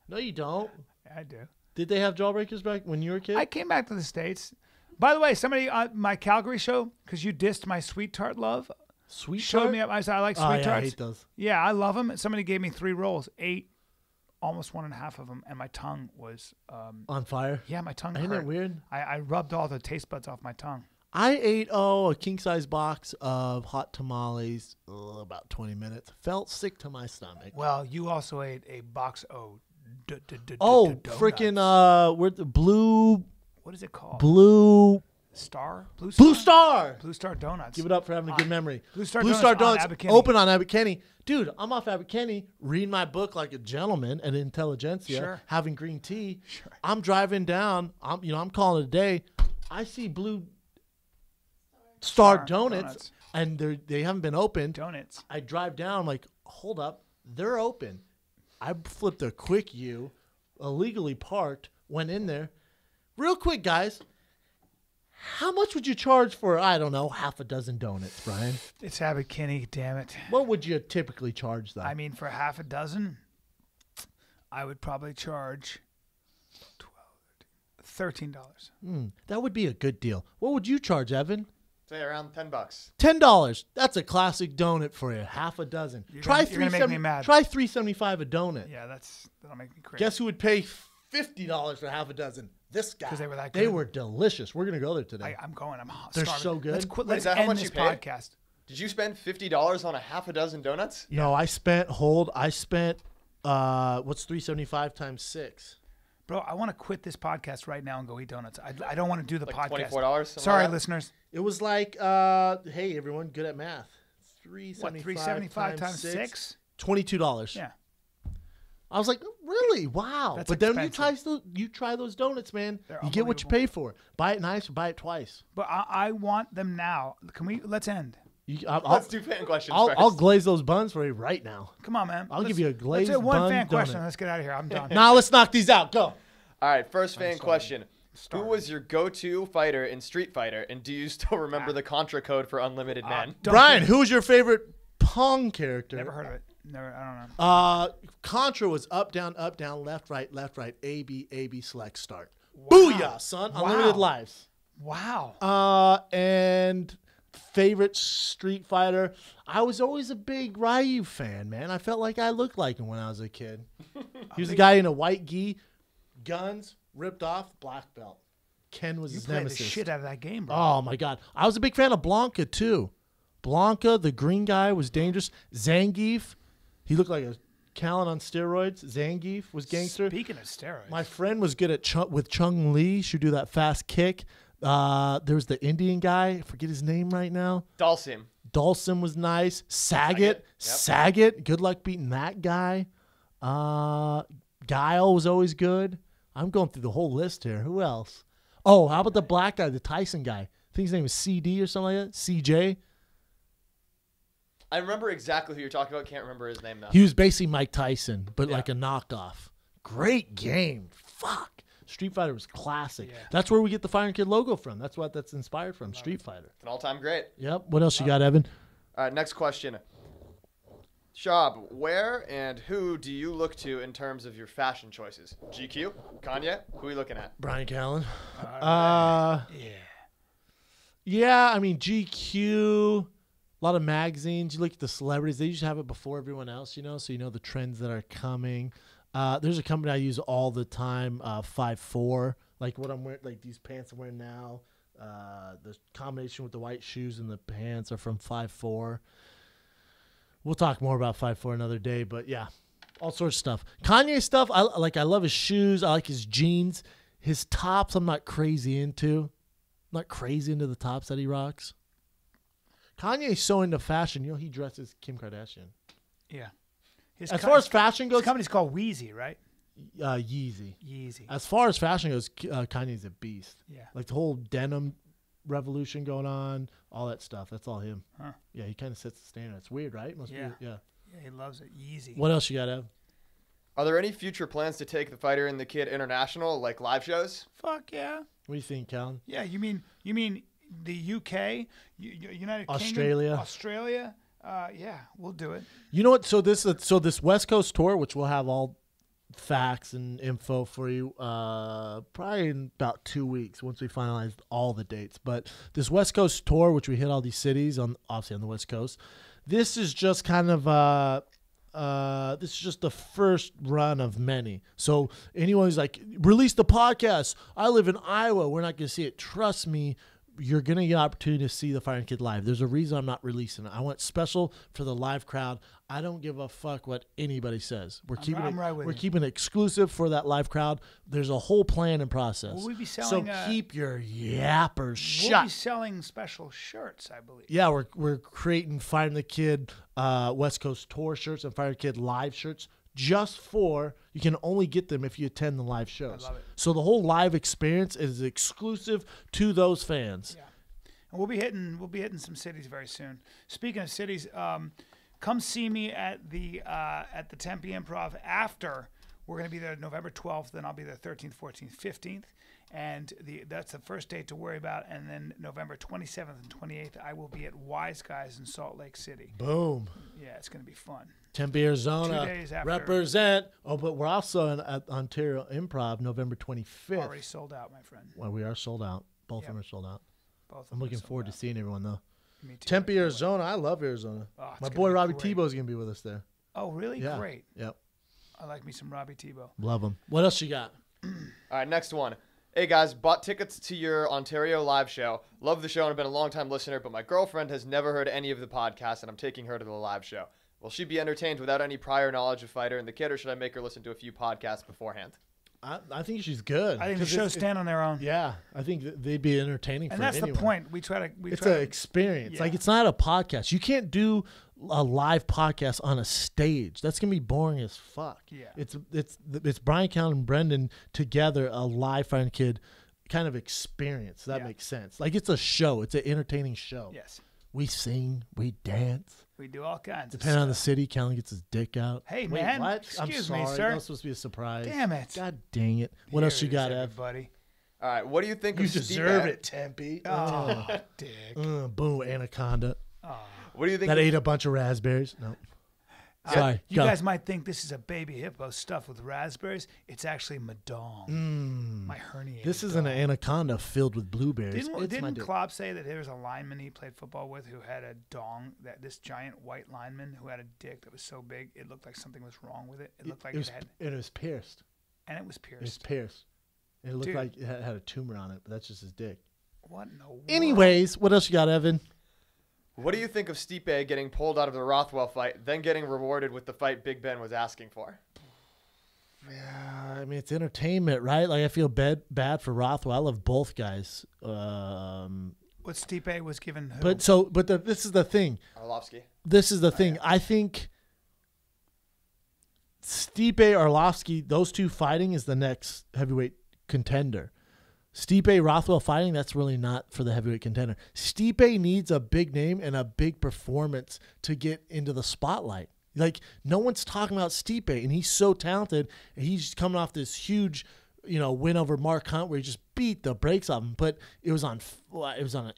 No, you don't. I do. Did they have jawbreakers back when you were a kid? I came back to the States. By the way, somebody on my Calgary show, because you dissed my sweet tart love. Sweet tart? Showed me up. I said, I like sweet tarts. I hate those. Yeah, I love them. Somebody gave me 3 rolls. 8 almost one and a half of them, and my tongue was on fire. Yeah, my tongue hurt. Isn't that weird? I rubbed all the taste buds off my tongue. I ate a king size box of hot tamales about 20 minutes. Felt sick to my stomach. Well, you also ate a box of where's the blue? What is it called? Blue Star. Blue Star. Blue Star Donuts. Give it up for having a good memory. Blue Star Donuts open on Abercrombie. Dude, I'm off Abercrombie, reading my book like a gentleman, an intelligentsia, having green tea. Sure. I'm driving down. I'm calling it a day. I see Blue Star Donuts, and they haven't been opened. I drive down. I'm like, hold up, they're open. I flipped a quick U, illegally parked, went in there. Real quick, guys, how much would you charge for, I don't know, half a dozen donuts, Brian? It's Abercrombie, damn it. What would you typically charge, though? I mean, for half a dozen, I would probably charge $13. That would be a good deal. What would you charge, Evan? Say around $10. $10. That's a classic donut for you. Half a dozen. Try $3.75 a donut. Yeah, that'll make me crazy. Guess who would pay $50 for half a dozen? This guy. Because they were that good. They were delicious. We're going to go there today. I'm going. I'm hot. They're starving. So good. Let's end this podcast. Did you spend $50 on a half a dozen donuts? Yeah. No, I spent what's 375 times 6? Bro, I want to quit this podcast right now and go eat donuts. I don't want to do the podcast. $24? Sorry, listeners. It was like, hey, everyone, good at math. 375 times 6? $22. Yeah. I was like, really? Wow. That's expensive. Then you try those donuts, man. You get what you pay for. Buy it nice or buy it twice. But I want them now. Let's end. Let's do fan questions first. I'll glaze those buns for you right now. Come on, man. Let's give you a glazed bun. Let's do one fan question. Let's get out of here. I'm done. Now let's knock these out. Go. All right. First fan question. Who was your go-to fighter in Street Fighter? And do you still remember the Contra code for Unlimited Men? Brian, who was your favorite Pong character? Never heard of it. Never, I don't know. Contra was up, down, left, right, A, B, A, B, select, start. Wow. Booyah, son. Wow. Unlimited lives. Wow. And favorite Street Fighter. I was always a big Ryu fan, man. I felt like I looked like him when I was a kid. He was a guy in a white gi, guns, ripped off, black belt. Ken was his nemesis. You played the shit out of that game, bro. Oh, my God. I was a big fan of Blanca, too. Blanca, the green guy, was dangerous. Zangief. He looked like a Callan on steroids. Zangief was gangster. Speaking of steroids. My friend was good at with Chung-Li. She would do that fast kick. There was the Indian guy. I forget his name right now. Dalsim. Dalsim was nice. Saget. Saget. Good luck beating that guy. Guile was always good. I'm going through the whole list here. Who else? Oh, how about the black guy, the Tyson guy? I think his name was CD or something like that. CJ. I remember exactly who you're talking about. Can't remember his name now. He was basically Mike Tyson, but like a knockoff. Great game. Fuck. Street Fighter was classic. Yeah. That's where we get the Fire Kid logo from. That's what that's inspired from. Street Fighter. An all-time great. Yep. What else you got, Evan? All right, next question. Schaub, where and who do you look to in terms of your fashion choices? GQ? Kanye? Who are you looking at? Brian Callen. Yeah, I mean, GQ... A lot of magazines. You look at the celebrities. They usually have it before everyone else, so you know the trends that are coming. There's a company I use all the time, 5-4, like what I'm wearing, like these pants I'm wearing now. The combination with the white shoes and the pants are from 5-4. We'll talk more about 5-4 another day, but yeah, all sorts of stuff. Kanye stuff, I love his shoes. I like his jeans. His tops I'm not crazy into. I'm not crazy into the tops that he rocks. Kanye's so into fashion, he dresses Kim Kardashian. Yeah. As far as fashion goes, his company's called Wheezy, right? Yeezy. Yeezy. As far as fashion goes, Kanye's a beast. Yeah. Like the whole denim revolution going on, all that stuff. That's all him. Huh. Yeah, he kind of sets the standard. It's weird, right? Must be, yeah. Yeah, he loves it. Yeezy. What else you got, Ev? Are there any future plans to take the Fighter and the Kid international, like live shows? Fuck yeah. What do you think, Callan? Yeah, you mean the UK, United Australia. Kingdom, Australia. Yeah, we'll do it. You know what? So this West Coast tour, which we'll have all facts and info for you, probably in about 2 weeks once we finalize all the dates. But this West Coast tour, which we hit all these cities on, obviously on the West Coast. This is just kind of This is just the first run of many. So anyone who's like, release the podcast. I live in Iowa. We're not going to see it. Trust me, you're going to get an opportunity to see the Fighting Kid live. There's a reason I'm not releasing it. I want special for the live crowd. I don't give a fuck what anybody says. We're keeping it exclusive for that live crowd. There's a whole plan and process. Well, we'll be selling, so keep your yappers shut. We'll be selling special shirts, I believe. Yeah, we're creating Find the Kid West Coast Tour shirts and Find the Kid live shirts. Just for, you can only get them if you attend the live shows. I love it. So the whole live experience is exclusive to those fans. Yeah. And we'll be hitting some cities very soon. Speaking of cities, come see me at the Tempe Improv after. We're going to be there November 12th, then I'll be there 13th, 14th, 15th. And that's the first date to worry about. And then November 27th and 28th, I will be at Wise Guys in Salt Lake City. Boom. Yeah, it's going to be fun. Tempe, Arizona. 2 days after. Represent. Oh, but we're also at Ontario Improv November 25th. Already sold out, my friend. Well, we are sold out. Both of them are sold out. Both of them. I'm looking forward to seeing everyone, though. Me too. Tempe, Arizona. I love Arizona. Oh, my boy Robbie Tebow is going to be with us there. Oh, really? Yeah. Great. Yep. I like me some Robbie Tebow. Love him. What else you got? All right, next one. Hey, guys, bought tickets to your Ontario live show. Love the show and have been a long-time listener, but my girlfriend has never heard any of the podcasts, and I'm taking her to the live show. Will she be entertained without any prior knowledge of Fighter and the Kid, or should I make her listen to a few podcasts beforehand? I think she's good. I think the shows stand on their own. Yeah, I think they'd be entertaining for anyone. And that's the point. It's an experience. Yeah. Like, it's not a podcast. You can't do a live podcast on a stage. That's gonna be boring as fuck. Yeah, it's Brian Callen and Brendan together, a live Fighting Kid kind of experience. That makes sense. Like, it's a show. It's an entertaining show. Yes, we sing, we dance, we do all kinds. Depending on the city, Callen gets his dick out. Hey, wait, man, what? Excuse me, sir. That was supposed to be a surprise. Damn it! God dang it! What else you got, Ev? Buddy. All right, what do you think? You deserve it, Tempe. Oh, dick. Boom, anaconda. Oh. What do you think? That ate a bunch of raspberries. No. Sorry. You guys might think this is a baby hippo stuffed with raspberries. It's actually my dong. My hernia. This isn't an anaconda filled with blueberries. Didn't Klopp say that there was a lineman he played football with who had a dong, that this giant white lineman who had a dick that was so big it looked like something was wrong with it? It looked like it was pierced. It looked like it had a tumor on it, but that's just his dick. What in the world? Anyways, what else you got, Evan? What do you think of Stipe getting pulled out of the Rothwell fight, then getting rewarded with the fight Big Ben was asking for? Yeah, I mean, it's entertainment, right? Like, I feel bad for Rothwell. I love both guys. What Stipe was given who? But this is the thing. Arlovski. This is the thing. Yeah. I think Stipe, Arlovski, those two fighting is the next heavyweight contender. Stipe Rothwell fighting, that's really not for the heavyweight contender. Stipe needs a big name and a big performance to get into the spotlight. Like, no one's talking about Stipe, and he's so talented. And he's coming off this huge, you know, win over Mark Hunt where he just beat the brakes off him. But it was on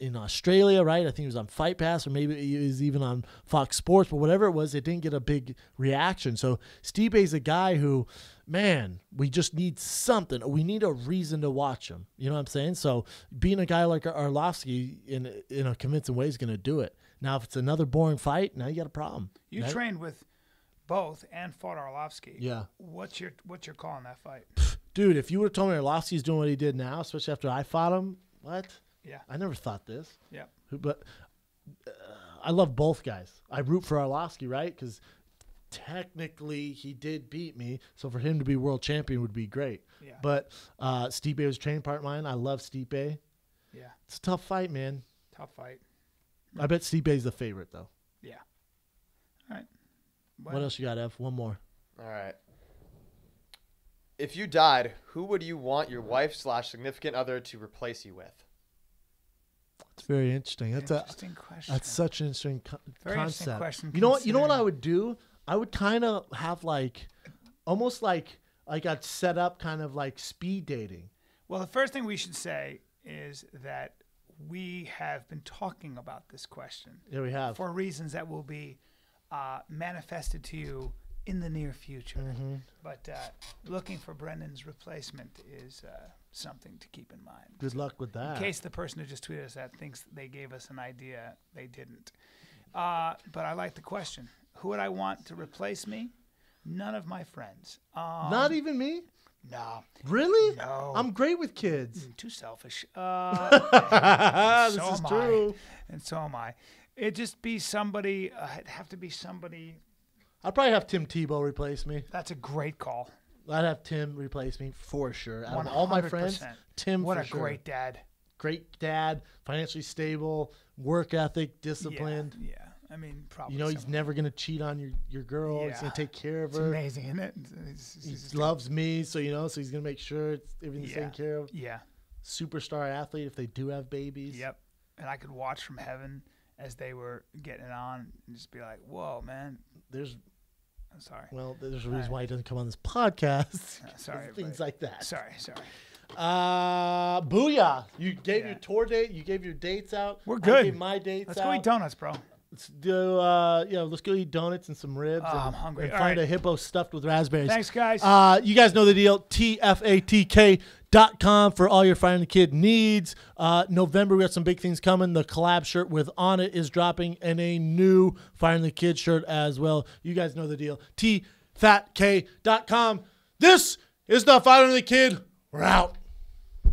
in Australia, right? I think it was on Fight Pass, or maybe it was even on Fox Sports. But whatever it was, it didn't get a big reaction. So Stipe's a guy who, man, we just need something. We need a reason to watch him. You know what I'm saying? So being a guy like Arlovski in a convincing way is going to do it. Now, if it's another boring fight, now you got a problem. You trained with both and fought Arlovski. Yeah. What's your call on that fight? Dude, if you would have told me Arlovski's doing what he did now, especially after I fought him, what? Yeah. I never thought this. Yeah. But I love both guys. I root for Arlovski, right? Because technically, he did beat me, so for him to be world champion would be great. Yeah. But Stipe was training partner of mine. I love Stipe. Yeah. It's a tough fight, man. Tough fight. I bet Stipe's the favorite, though. Yeah. All right. What else you got, F? One more. All right. If you died, who would you want your wife/significant other to replace you with? It's very interesting. That's an interesting question. That's such an interesting concept. Question. You know what? You know what I would do? I would kind of have almost like I'd set up kind of like speed dating. Well, the first thing we should say is that we have been talking about this question. Yeah, we have. For reasons that will be manifested to you in the near future. Mm-hmm. But looking for Brendan's replacement is something to keep in mind. Good luck with that. In case the person who just tweeted us that thinks they gave us an idea, they didn't. But I like the question. Who would I want to replace me? None of my friends. Not even me? No. Really? No. I'm great with kids. Too selfish. This is true. And so am I. It'd just be somebody. It'd have to be somebody. I'd probably have Tim Tebow replace me. That's a great call. I'd have Tim replace me for sure. Out of all my friends, Tim for sure. What a great dad. Great dad, financially stable, work ethic, disciplined. Yeah, yeah. I mean, probably. You know, he's never going to cheat on your girl. Yeah. He's going to take care of her. It's amazing, isn't it? He loves me, so, you know, so he's going to make sure everything's taken care of. Yeah. Superstar athlete if they do have babies. Yep. And I could watch from heaven as they were getting it on and just be like, whoa, man. I'm sorry. Well, there's a reason why he doesn't come on this podcast. Sorry. Things like that. Sorry. Booyah. You gave your tour date. You gave your dates out. We're good. I gave my dates out. Let's go eat donuts, bro. Let's do, let's go eat donuts and some ribs. I'm hungry. And find a hippo stuffed with raspberries. Thanks, guys. You guys know the deal. TFATK.com for all your Finding the Kid needs. November, we got some big things coming. The collab shirt with On It is dropping, and a new Finding the Kid shirt as well. You guys know the deal. TFATK.com. This is the Finding the Kid. We're out.